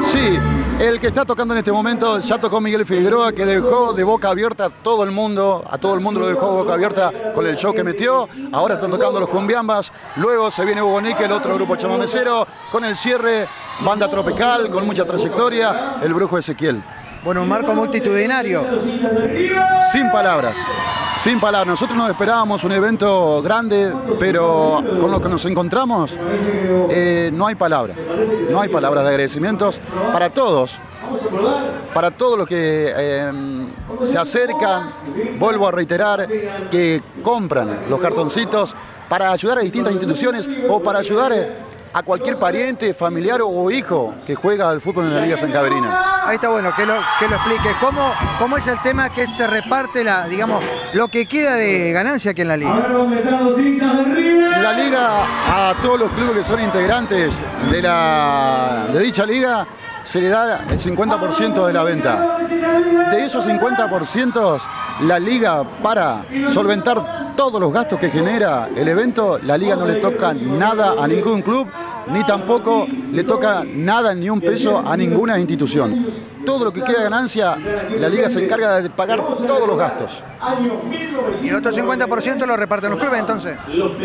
Sí, el que está tocando en este momento ya tocó Miguel Figueroa, que dejó de boca abierta a todo el mundo, a todo el mundo lo dejó de boca abierta con el show que metió. Ahora están tocando los cumbiambas, luego se viene Hugo Nique, el otro grupo chamamecero, con el cierre, banda tropical, con mucha trayectoria, el Brujo Ezequiel. Bueno, un marco multitudinario. Sin palabras. Sin palabras, nosotros nos esperábamos un evento grande, pero con lo que nos encontramos eh, no hay palabras, no hay palabras de agradecimientos para todos, para todos los que eh, se acercan. Vuelvo a reiterar que compran los cartoncitos para ayudar a distintas instituciones o para ayudar a cualquier pariente, familiar o hijo que juega al fútbol en la Liga Sancaverina. Ahí está bueno, que lo, que lo explique. ¿Cómo, cómo es el tema que se reparte la, digamos, lo que queda de ganancia aquí en la Liga? La Liga, a todos los clubes que son integrantes de, la, de dicha Liga, se le da el cincuenta por ciento de la venta. De esos cincuenta por ciento, la Liga, para solventar todos los gastos que genera el evento, la Liga no le toca nada a ningún club, ni tampoco le toca nada ni un peso a ninguna institución. Todo lo que queda de ganancia, la Liga se encarga de pagar todos los gastos. ¿Y el otro cincuenta por ciento lo reparten los clubes entonces?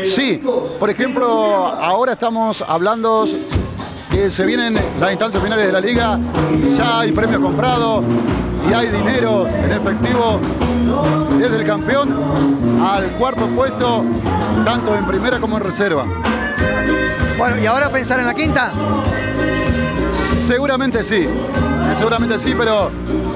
Sí, por ejemplo, ahora estamos hablando que se vienen las instancias finales de la Liga, ya hay premios comprados y hay dinero en efectivo desde el campeón al cuarto puesto, tanto en primera como en reserva. Bueno, ¿y ahora pensar en la quinta? Seguramente sí, seguramente sí, pero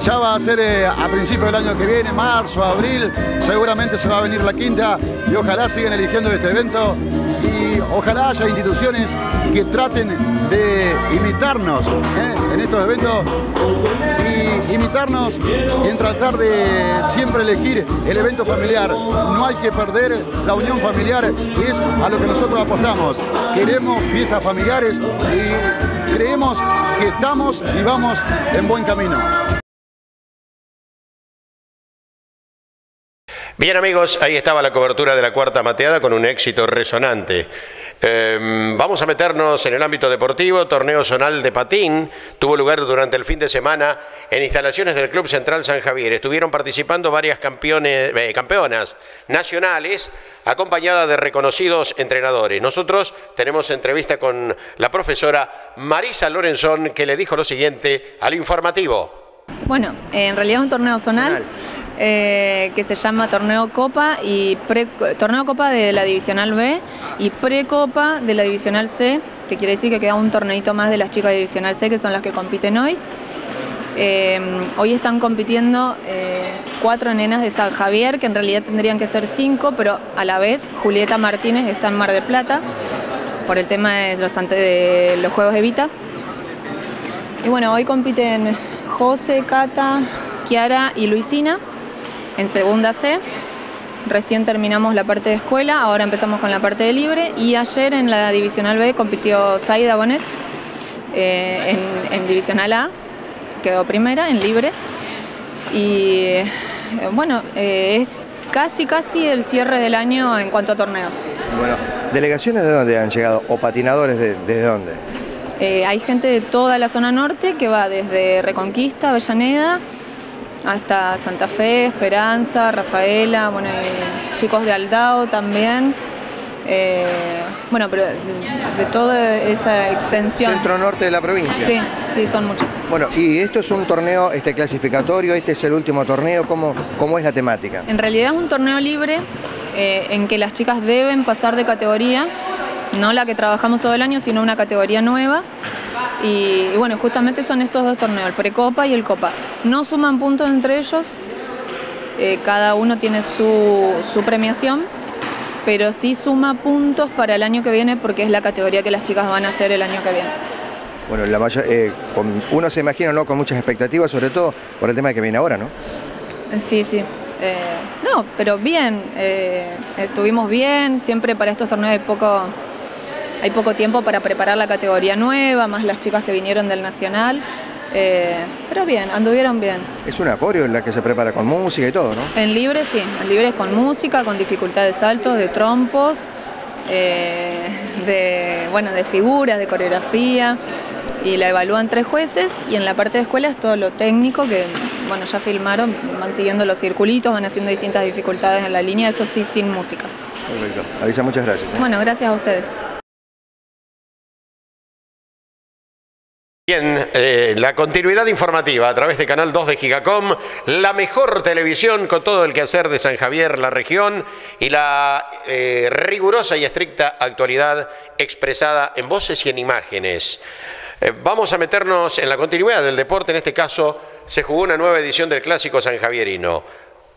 ya va a ser eh, a principios del año que viene, marzo, abril, seguramente se va a venir la quinta y ojalá sigan eligiendo este evento. Y ojalá haya instituciones que traten de imitarnos ¿eh? en estos eventos y imitarnos en tratar de siempre elegir el evento familiar. No hay que perder la unión familiar, que es a lo que nosotros apostamos. Queremos fiestas familiares y creemos que estamos y vamos en buen camino. Bien amigos, ahí estaba la cobertura de la cuarta mateada con un éxito resonante. Eh, vamos a meternos en el ámbito deportivo. Torneo zonal de patín tuvo lugar durante el fin de semana en instalaciones del Club Central San Javier. Estuvieron participando varias campeones, eh, campeonas nacionales, acompañada de reconocidos entrenadores. Nosotros tenemos entrevista con la profesora Marisa Lorenzón, que le dijo lo siguiente al informativo. Bueno, en realidad es un torneo zonal eh, que se llama Torneo Copa y pre, Torneo Copa de la Divisional B y Pre-Copa de la Divisional C, que quiere decir que queda un torneito más de las chicas de Divisional C, que son las que compiten hoy. Eh, hoy están compitiendo eh, cuatro nenas de San Javier, que en realidad tendrían que ser cinco, pero a la vez Julieta Martínez está en Mar del Plata por el tema de los, de los Juegos Evita. Y bueno, hoy compiten José, Cata, Kiara y Luisina en segunda C. Recién terminamos la parte de escuela, ahora empezamos con la parte de libre. Y ayer en la Divisional B compitió Zaida Bonet, eh, en, en Divisional A, quedó primera en libre. Y eh, bueno, eh, es casi casi el cierre del año en cuanto a torneos. Bueno, ¿delegaciones de dónde han llegado o patinadores de, desde dónde? Eh, hay gente de toda la zona norte que va desde Reconquista, Avellaneda, hasta Santa Fe, Esperanza, Rafaela, bueno, y chicos de Aldao también. Eh, bueno, pero de, de toda esa extensión. Centro norte de la provincia. Sí, sí, son muchos. Bueno, y esto es un torneo este clasificatorio, este es el último torneo, ¿cómo, cómo es la temática? En realidad es un torneo libre eh, en que las chicas deben pasar de categoría. No la que trabajamos todo el año, sino una categoría nueva. Y, y bueno, justamente son estos dos torneos, el Precopa y el Copa. No suman puntos entre ellos, eh, cada uno tiene su, su premiación, pero sí suma puntos para el año que viene porque es la categoría que las chicas van a hacer el año que viene. Bueno, la mayor, eh, con, uno se imagina, ¿no?, con muchas expectativas, sobre todo por el tema que viene ahora, ¿no? Sí, sí. Eh, no, pero bien, eh, estuvimos bien, siempre para estos torneos hay poco, hay poco tiempo para preparar la categoría nueva, más las chicas que vinieron del Nacional, eh, pero bien, anduvieron bien. Es una coreo en la que se prepara con música y todo, ¿no? En libre sí, en libre es con música, con dificultad de saltos, de trompos, eh, de, bueno, de figuras, de coreografía, y la evalúan tres jueces, y en la parte de escuela es todo lo técnico que... Bueno, ya filmaron, van siguiendo los circulitos, van haciendo distintas dificultades en la línea, eso sí, sin música. Perfecto. Alicia, muchas gracias. ¿eh? Bueno, gracias a ustedes. Bien, eh, la continuidad informativa a través de Canal dos de Gigacom, la mejor televisión con todo el quehacer de San Javier, la región, y la eh, rigurosa y estricta actualidad expresada en voces y en imágenes. Eh, vamos a meternos en la continuidad del deporte, en este caso... Se jugó una nueva edición del Clásico Sanjavierino.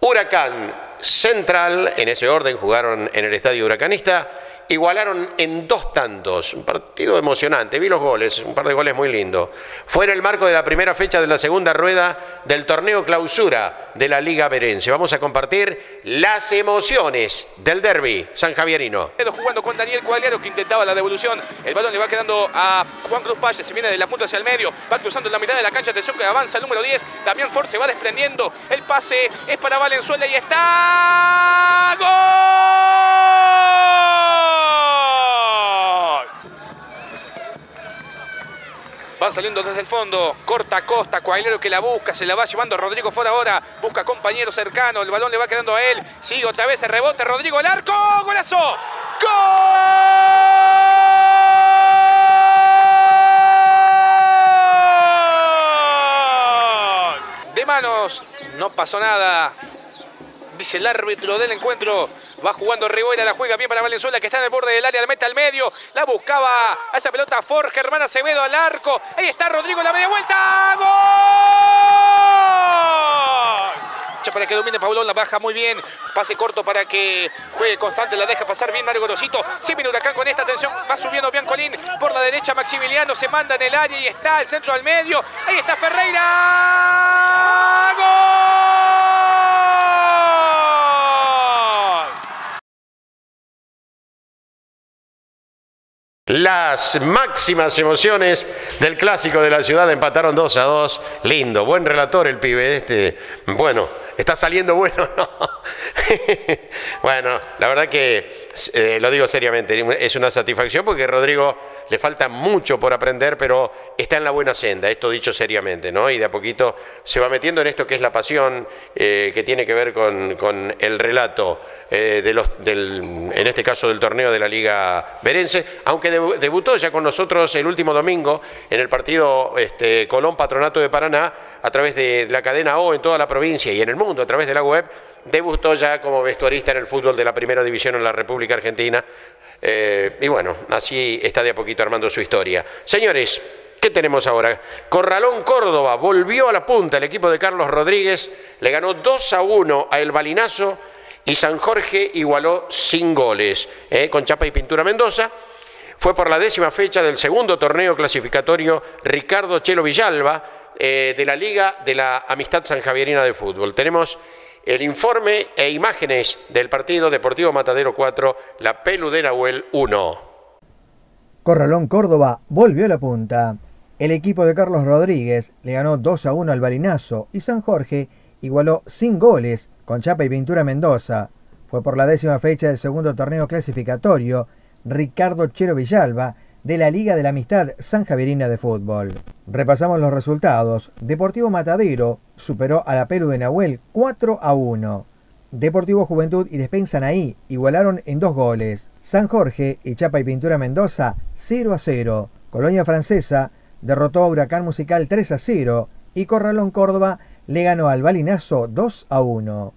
Huracán, Central, en ese orden jugaron en el Estadio Huracanista, igualaron en dos tantos, un partido emocionante, vi los goles, un par de goles muy lindos. Fue en el marco de la primera fecha de la segunda rueda del torneo clausura de la Liga Verense. Vamos a compartir las emociones del derbi sanjavierino. Jugando con Daniel Cuagliaro que intentaba la devolución, el balón le va quedando a Juan Cruz Palla, se viene de la punta hacia el medio, va cruzando la mitad de la cancha, atención que avanza el número diez, Damián Ford se va desprendiendo, el pase es para Valenzuela y está... ¡Gol! Van saliendo desde el fondo, corta a Costa, Cuagliaro que la busca, se la va llevando Rodrigo Ford ahora, busca compañero cercano, el balón le va quedando a él, sigue otra vez el rebote, Rodrigo el arco, golazo, ¡gol! De manos, no pasó nada, dice el árbitro del encuentro. Va jugando Riboyra, la juega bien para Valenzuela, que está en el borde del área, la mete al medio, la buscaba a esa pelota Ford, Germán Acevedo al arco, ahí está Rodrigo, la media vuelta, ¡gol! Ya para que domine Paulón, la baja muy bien, pase corto para que juegue Constante, la deja pasar bien Mario Gorosito, se viene Huracán con esta atención, va subiendo Biancolín, por la derecha Maximiliano, se manda en el área y está el centro al medio, ahí está Ferreira, ¡gol! Las máximas emociones del clásico de la ciudad, empataron dos a dos, lindo, buen relator el pibe este, bueno, está saliendo bueno, ¿no? Bueno, la verdad que, eh, lo digo seriamente, es una satisfacción porque Rodrigo le falta mucho por aprender, pero está en la buena senda, esto dicho seriamente, ¿no? Y de a poquito se va metiendo en esto que es la pasión, eh, que tiene que ver con, con el relato, eh, de los, del, en este caso del torneo de la Liga Verense, aunque deb, debutó ya con nosotros el último domingo en el partido este, Colón Patronato de Paraná, a través de la cadena O en toda la provincia y en el mundo, a través de la web, debutó ya como vestuarista en el fútbol de la Primera División en la República Argentina. Eh, y bueno, así está de a poquito armando su historia. Señores, ¿qué tenemos ahora? Corralón Córdoba volvió a la punta, el equipo de Carlos Rodríguez le ganó dos a uno a El Balinazo y San Jorge igualó sin goles, eh, con Chapa y Pintura Mendoza. Fue por la décima fecha del segundo torneo clasificatorio Ricardo Chelo Villalba, eh, de la Liga de la Amistad Sanjavierina de Fútbol. Tenemos el informe e imágenes del partido. Deportivo Matadero cuatro, La Pelu de Nahuel uno. Corralón Córdoba volvió a la punta. El equipo de Carlos Rodríguez le ganó dos a uno al Balinazo y San Jorge igualó sin goles con Chapa y Pintura Mendoza. Fue por la décima fecha del segundo torneo clasificatorio Ricardo Chelo Villalba de la Liga de la Amistad Sanjavierina de Fútbol. Repasamos los resultados. Deportivo Matadero superó a La Pelu de Nahuel cuatro a uno. Deportivo Juventud y Despensa Naí igualaron en dos goles. San Jorge y Chapa y Pintura Mendoza cero a cero. Colonia Francesa derrotó a Huracán Musical tres a cero y Corralón Córdoba le ganó al Balinazo dos a uno.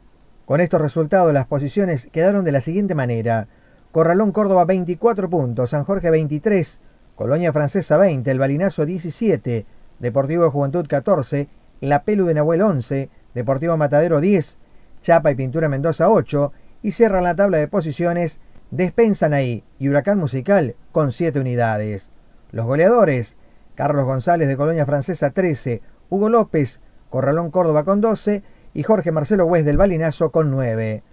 Con estos resultados las posiciones quedaron de la siguiente manera. Corralón Córdoba veinticuatro puntos, San Jorge veintitrés, Colonia Francesa veinte, El Balinazo diecisiete, Deportivo de Juventud catorce, La Pelu de Nahuel once, Deportivo Matadero diez, Chapa y Pintura Mendoza ocho, y cierra la tabla de posiciones Despensanaí y Huracán Musical con siete unidades. Los goleadores, Carlos González de Colonia Francesa trece, Hugo López, Corralón Córdoba con doce y Jorge Marcelo Hues del Balinazo con nueve.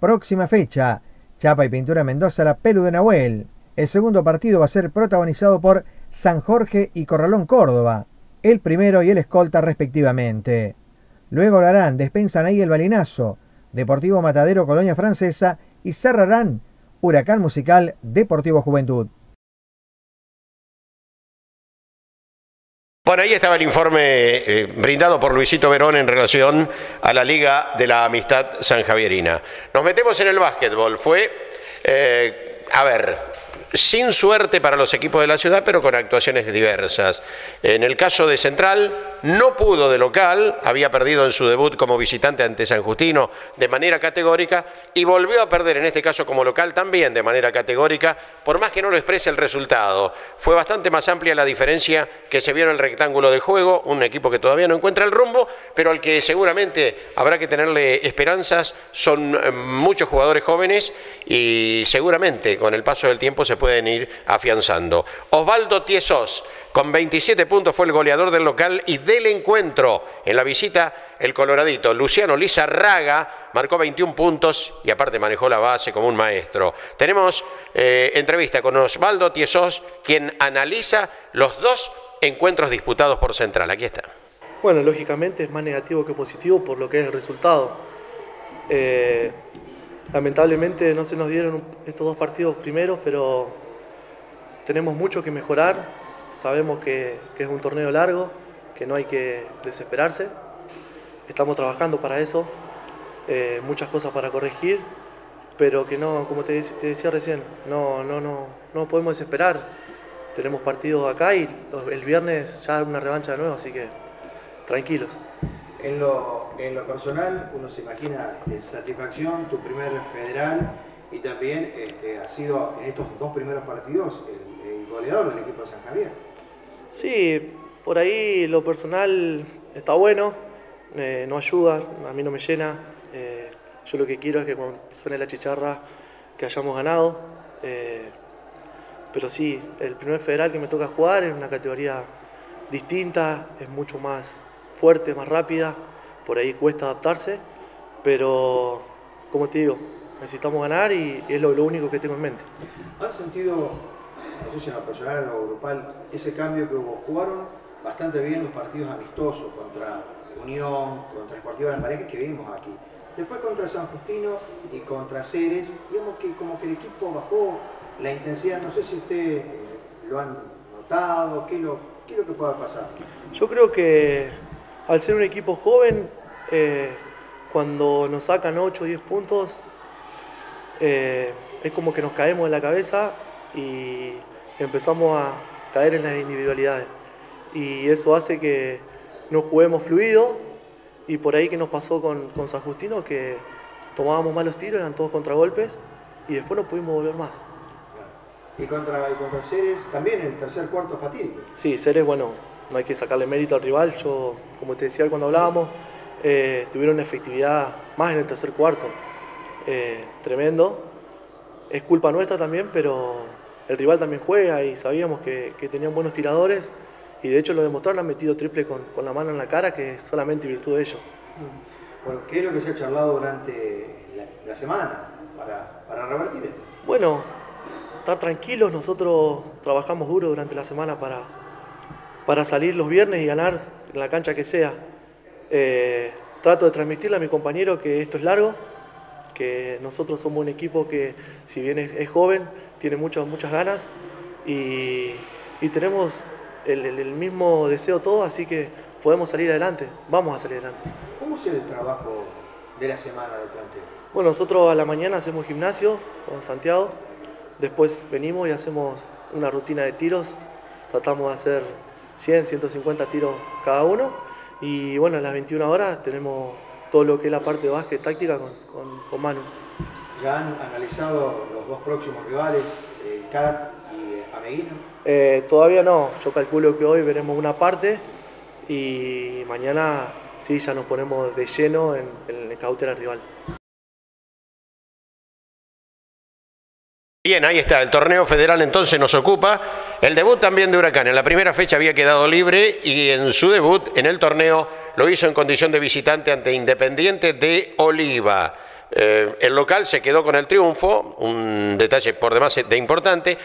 Próxima fecha, Chapa y Pintura Mendoza, La Pelu de Nahuel. El segundo partido va a ser protagonizado por San Jorge y Corralón Córdoba, el primero y el escolta respectivamente. Luego lo harán Despensanaí, El Balinazo, Deportivo Matadero, Colonia Francesa, y cerrarán Huracán Musical, Deportivo Juventud. Bueno, ahí estaba el informe eh, brindado por Luisito Verón en relación a la Liga de la Amistad Sanjavierina. Nos metemos en el básquetbol. Fue, eh, a ver... sin suerte para los equipos de la ciudad, pero con actuaciones diversas. En el caso de Central, no pudo de local, había perdido en su debut como visitante ante San Justino de manera categórica y volvió a perder en este caso como local también de manera categórica, por más que no lo exprese el resultado. Fue bastante más amplia la diferencia que se vio en el rectángulo de juego, un equipo que todavía no encuentra el rumbo, pero al que seguramente habrá que tenerle esperanzas. Son muchos jugadores jóvenes y seguramente con el paso del tiempo se pueden ir afianzando. Osvaldo Tiesos, con veintisiete puntos, fue el goleador del local y del encuentro. En la visita, el coloradito Luciano Lizarraga marcó veintiún puntos y aparte manejó la base como un maestro. Tenemos eh, entrevista con Osvaldo Tiesos, quien analiza los dos encuentros disputados por Central. Aquí está. Bueno, lógicamente es más negativo que positivo por lo que es el resultado. Eh... Lamentablemente no se nos dieron estos dos partidos primeros, pero tenemos mucho que mejorar. Sabemos que, que es un torneo largo, que no hay que desesperarse. Estamos trabajando para eso, eh, muchas cosas para corregir, pero que no, como te, te decía recién, no, no, no, no podemos desesperar. Tenemos partidos acá y el viernes ya una revancha de nuevo, así que tranquilos. En lo, en lo personal, uno se imagina eh, satisfacción, tu primer federal, y también este, ha sido en estos dos primeros partidos el, el goleador del equipo de San Javier. Sí, por ahí lo personal está bueno, eh, no ayuda, a mí no me llena. Eh, yo lo que quiero es que cuando suene la chicharra que hayamos ganado, eh, pero sí, el primer federal que me toca jugar es una categoría distinta, es mucho más fuerte, más rápida, por ahí cuesta adaptarse, pero como te digo, necesitamos ganar y es lo, lo único que tengo en mente. ¿Has sentido, no sé si en lo personal o en lo grupal, ese cambio que hubo? Jugaron bastante bien los partidos amistosos contra Unión, contra el partido de las Marejas que vimos aquí. Después contra San Justino y contra Ceres, vimos que como que el equipo bajó la intensidad. No sé si usted eh, lo han notado, qué es lo, qué es lo que pueda pasar. Yo creo que al ser un equipo joven, eh, cuando nos sacan ocho o diez puntos, eh, es como que nos caemos de la cabeza y empezamos a caer en las individualidades. Y eso hace que no juguemos fluido, y por ahí que nos pasó con, con San Justino, que tomábamos malos tiros, eran todos contragolpes, y después no pudimos volver más. Y contra, y contra Ceres, también el tercer cuarto fatídico. Sí, Ceres, bueno, no hay que sacarle mérito al rival. Yo, como te decía cuando hablábamos, eh, tuvieron una efectividad más en el tercer cuarto, eh, tremendo. Es culpa nuestra también, pero el rival también juega y sabíamos que, que tenían buenos tiradores y de hecho lo demostraron, han metido triple con, con la mano en la cara, que es solamente virtud de ellos. Bueno, ¿qué es lo que se ha charlado durante la, la semana para, para revertir esto? Bueno, estar tranquilos, nosotros trabajamos duro durante la semana para para salir los viernes y ganar en la cancha que sea. Eh, trato de transmitirle a mi compañero que esto es largo, que nosotros somos un equipo que, si bien es, es joven, tiene muchas, muchas ganas y, y tenemos el, el, el mismo deseo todos, así que podemos salir adelante, vamos a salir adelante. ¿Cómo es el trabajo de la semana del planteo? Bueno, nosotros a la mañana hacemos gimnasio con Santiago, después venimos y hacemos una rutina de tiros, tratamos de hacer cien, ciento cincuenta tiros cada uno y bueno, a las veintiuna horas tenemos todo lo que es la parte de básquet táctica con, con, con Manu. Ya han analizado los dos próximos rivales, eh, C A T y eh, Medina? Eh, todavía no, yo calculo que hoy veremos una parte y mañana sí ya nos ponemos de lleno en, en el cautela al rival. Bien, ahí está, el torneo federal entonces nos ocupa, el debut también de Huracán, en la primera fecha había quedado libre y en su debut en el torneo lo hizo en condición de visitante ante Independiente de Oliva. Eh, el local se quedó con el triunfo, un detalle por demás de importante,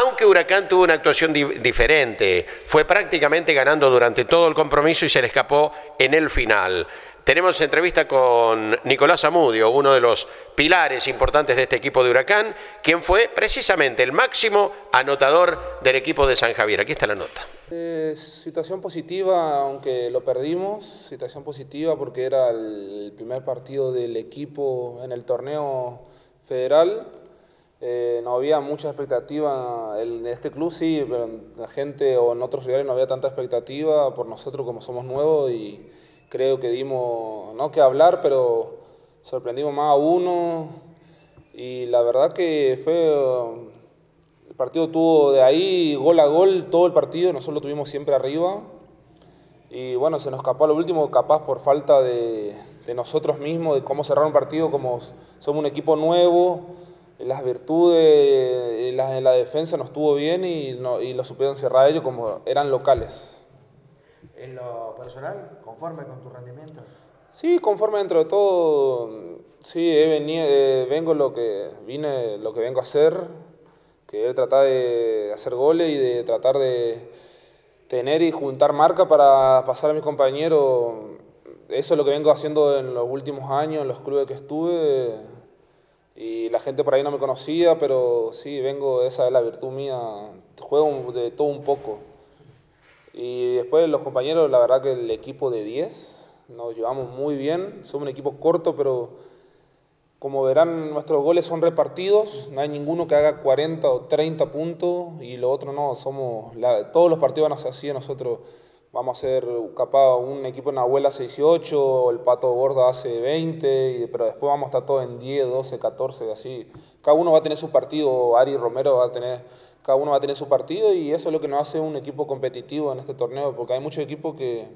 aunque Huracán tuvo una actuación di- diferente, fue prácticamente ganando durante todo el compromiso y se le escapó en el final. Tenemos entrevista con Nicolás Amudio, uno de los pilares importantes de este equipo de Huracán, quien fue precisamente el máximo anotador del equipo de San Javier. Aquí está la nota. Eh, situación positiva, aunque lo perdimos, situación positiva porque era el primer partido del equipo en el torneo federal. Eh, no había mucha expectativa, en este club sí, pero en la gente o en otros rivales no había tanta expectativa por nosotros como somos nuevos y... Creo que dimos, no que hablar, pero sorprendimos más a uno. Y la verdad que fue, el partido tuvo de ahí gol a gol todo el partido, nosotros lo tuvimos siempre arriba. Y bueno, se nos escapó a lo último, capaz por falta de, de nosotros mismos, de cómo cerrar un partido, como somos un equipo nuevo, las virtudes, la, la defensa nos tuvo bien y, no, y lo supieron cerrar ellos como eran locales. ¿En lo personal, conforme con tu rendimiento? Sí, conforme dentro de todo. Sí, he venido, eh, vengo lo que vine, lo que vengo a hacer, que es tratar de hacer goles y de tratar de tener y juntar marca para pasar a mis compañeros. Eso es lo que vengo haciendo en los últimos años, en los clubes que estuve. Y la gente por ahí no me conocía, pero sí, vengo, esa es la virtud mía. Juego de todo un poco. Y después los compañeros, la verdad que el equipo de diez, nos llevamos muy bien. Somos un equipo corto, pero como verán, nuestros goles son repartidos. No hay ninguno que haga cuarenta o treinta puntos y lo otro no. Somos la, todos los partidos van a ser así. Nosotros vamos a ser capaz, un equipo en Nahuel hace dieciocho, el Pato Gordo hace veinte, pero después vamos a estar todos en diez, doce, catorce, así. Cada uno va a tener su partido, Ari Romero va a tener... Cada uno va a tener su partido y eso es lo que nos hace un equipo competitivo en este torneo, porque hay muchos equipos que,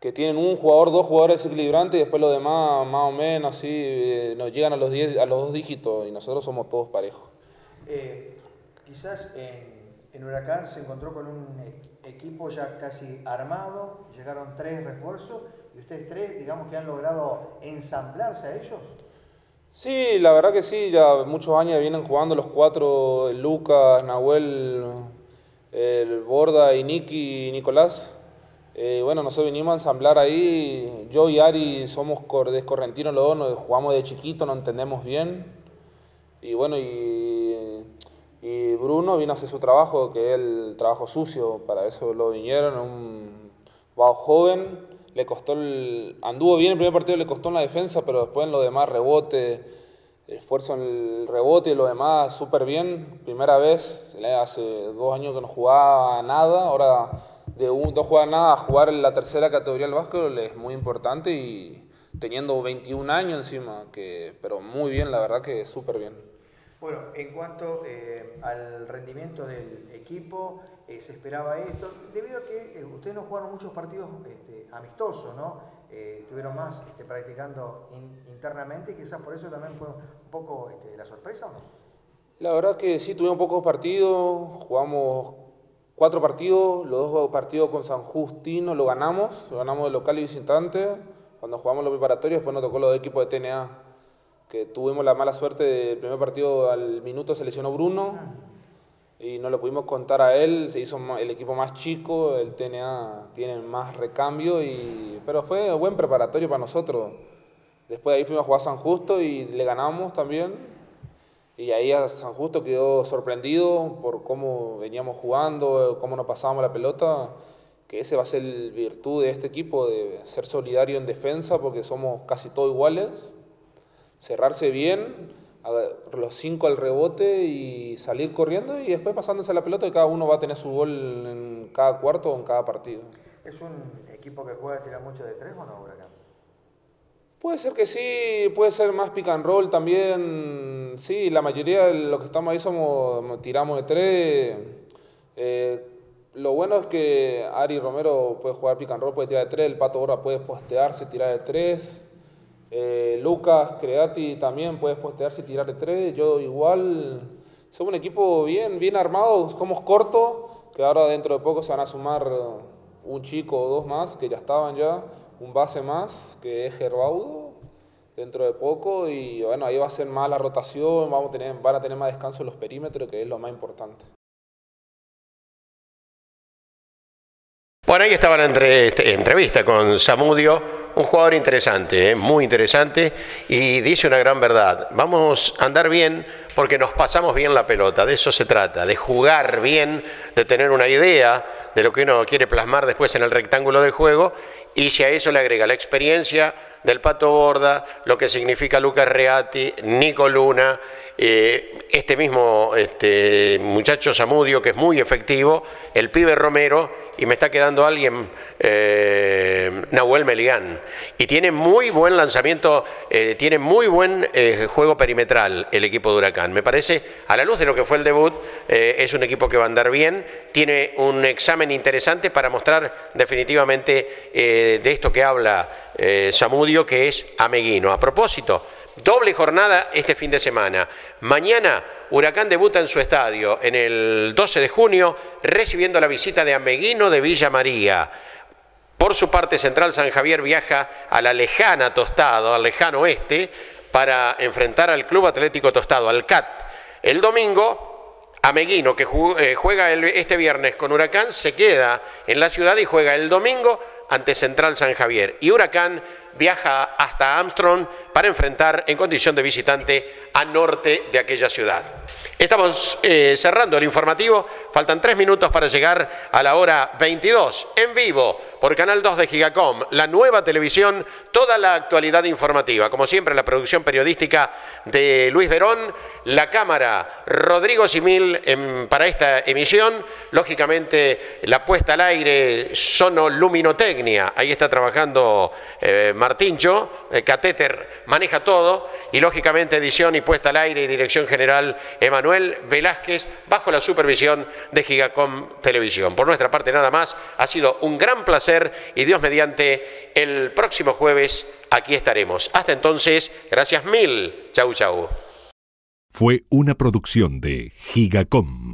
que tienen un jugador, dos jugadores equilibrantes y después los demás, más o menos, así, eh, nos llegan a los, diez, a los dos dígitos y nosotros somos todos parejos. Eh, quizás en, en Huracán se encontró con un equipo ya casi armado, llegaron tres refuerzos y ustedes tres, digamos que han logrado ensamblarse a ellos. Sí, la verdad que sí, ya muchos años vienen jugando los cuatro, Lucas, Nahuel, el Borda y Nicky y Nicolás. Eh, bueno, nosotros vinimos a ensamblar ahí, yo y Ari somos descorrentinos los dos, nos jugamos de chiquito, nos entendemos bien. Y bueno, y, y Bruno vino a hacer su trabajo, que es el trabajo sucio, para eso lo vinieron, un vago joven. Le costó el, anduvo bien el primer partido, le costó en la defensa, pero después en lo demás rebote, esfuerzo en el rebote y lo demás súper bien. Primera vez, hace dos años que no jugaba nada, ahora de un, dos jugadas nada a jugar en la tercera categoría del básquetbol es muy importante y teniendo veintiún años encima, que, pero muy bien, la verdad que súper bien. Bueno, en cuanto eh, al rendimiento del equipo, eh, se esperaba esto, debido a que eh, ustedes no jugaron muchos partidos este, amistosos, ¿no? Eh, estuvieron más este, practicando in, internamente, quizás por eso también fue un poco este, la sorpresa, ¿o no? La verdad que sí, tuvimos pocos partidos, jugamos cuatro partidos, los dos partidos con San Justino lo ganamos, lo ganamos de local y visitante, cuando jugamos los preparatorios, después nos tocó los equipos de T N A. Que tuvimos la mala suerte del primer partido, al minuto se lesionó Bruno y no lo pudimos contar a él, se hizo el equipo más chico, el T N A tiene más recambio, y, pero fue un buen preparatorio para nosotros. Después de ahí fuimos a jugar a San Justo y le ganamos también, y ahí a San Justo quedó sorprendido por cómo veníamos jugando, cómo nos pasábamos la pelota, que ese va a ser la virtud de este equipo, de ser solidario en defensa porque somos casi todos iguales. Cerrarse bien, los cinco al rebote y salir corriendo y después pasándose la pelota y cada uno va a tener su gol en cada cuarto o en cada partido. ¿Es un equipo que juega a tirar mucho de tres o no, Huracán? Puede ser que sí, puede ser más pick and roll también. Sí, la mayoría de los que estamos ahí somos tiramos de tres. Eh, lo bueno es que Ari Romero puede jugar pick and roll, puede tirar de tres, el Pato Borra puede postearse, tirar de tres, eh, Lucas Creati también puede postearse, tirar de tres, yo igual. Somos un equipo bien, bien armado, somos cortos, que ahora dentro de poco se van a sumar un chico o dos más, que ya estaban ya, un base más, que es Gerbaudo, dentro de poco, y bueno, ahí va a ser más la rotación, vamos a tener, van a tener más descanso en los perímetros, que es lo más importante. Bueno, ahí estaba la entre, entrevista con Zamudio, un jugador interesante, ¿eh? Muy interesante, y dice una gran verdad. Vamos a andar bien porque nos pasamos bien la pelota, de eso se trata, de jugar bien, de tener una idea de lo que uno quiere plasmar después en el rectángulo de juego, y si a eso le agrega la experiencia del Pato Borda, lo que significa Lucas Reati, Nico Luna, eh, este mismo este, muchacho Zamudio, que es muy efectivo, el pibe Romero, y me está quedando alguien, eh, Nahuel Melián. Y tiene muy buen lanzamiento, eh, tiene muy buen eh, juego perimetral el equipo de Huracán. Me parece, a la luz de lo que fue el debut, eh, es un equipo que va a andar bien. Tiene un examen interesante para mostrar definitivamente eh, de esto que habla eh, Zamudio, que es ameguino. A propósito, doble jornada este fin de semana. Mañana Huracán debuta en su estadio en el doce de junio, recibiendo la visita de Ameguino de Villa María. Por su parte, Central San Javier viaja a la lejana Tostado, al lejano oeste, para enfrentar al Club Atlético Tostado, al C A T. El domingo, Ameguino, que juega este viernes con Huracán, se queda en la ciudad y juega el domingo ante Central San Javier. Y Huracán viaja hasta Armstrong para enfrentar en condición de visitante a Norte de aquella ciudad. Estamos eh, cerrando el informativo, faltan tres minutos para llegar a la hora veintidós, en vivo por Canal dos de Gigacom, la nueva televisión, toda la actualidad informativa. Como siempre, la producción periodística de Luis Verón, la cámara Rodrigo Simil en, para esta emisión, lógicamente la puesta al aire sonoluminotecnia, ahí está trabajando eh, Martincho, el catéter maneja todo, y lógicamente edición y puesta al aire y dirección general Emanuel Velázquez, bajo la supervisión de Gigacom Televisión. Por nuestra parte nada más, ha sido un gran placer y Dios mediante el próximo jueves aquí estaremos. Hasta entonces, gracias mil. Chau, chau. Fue una producción de Gigacom.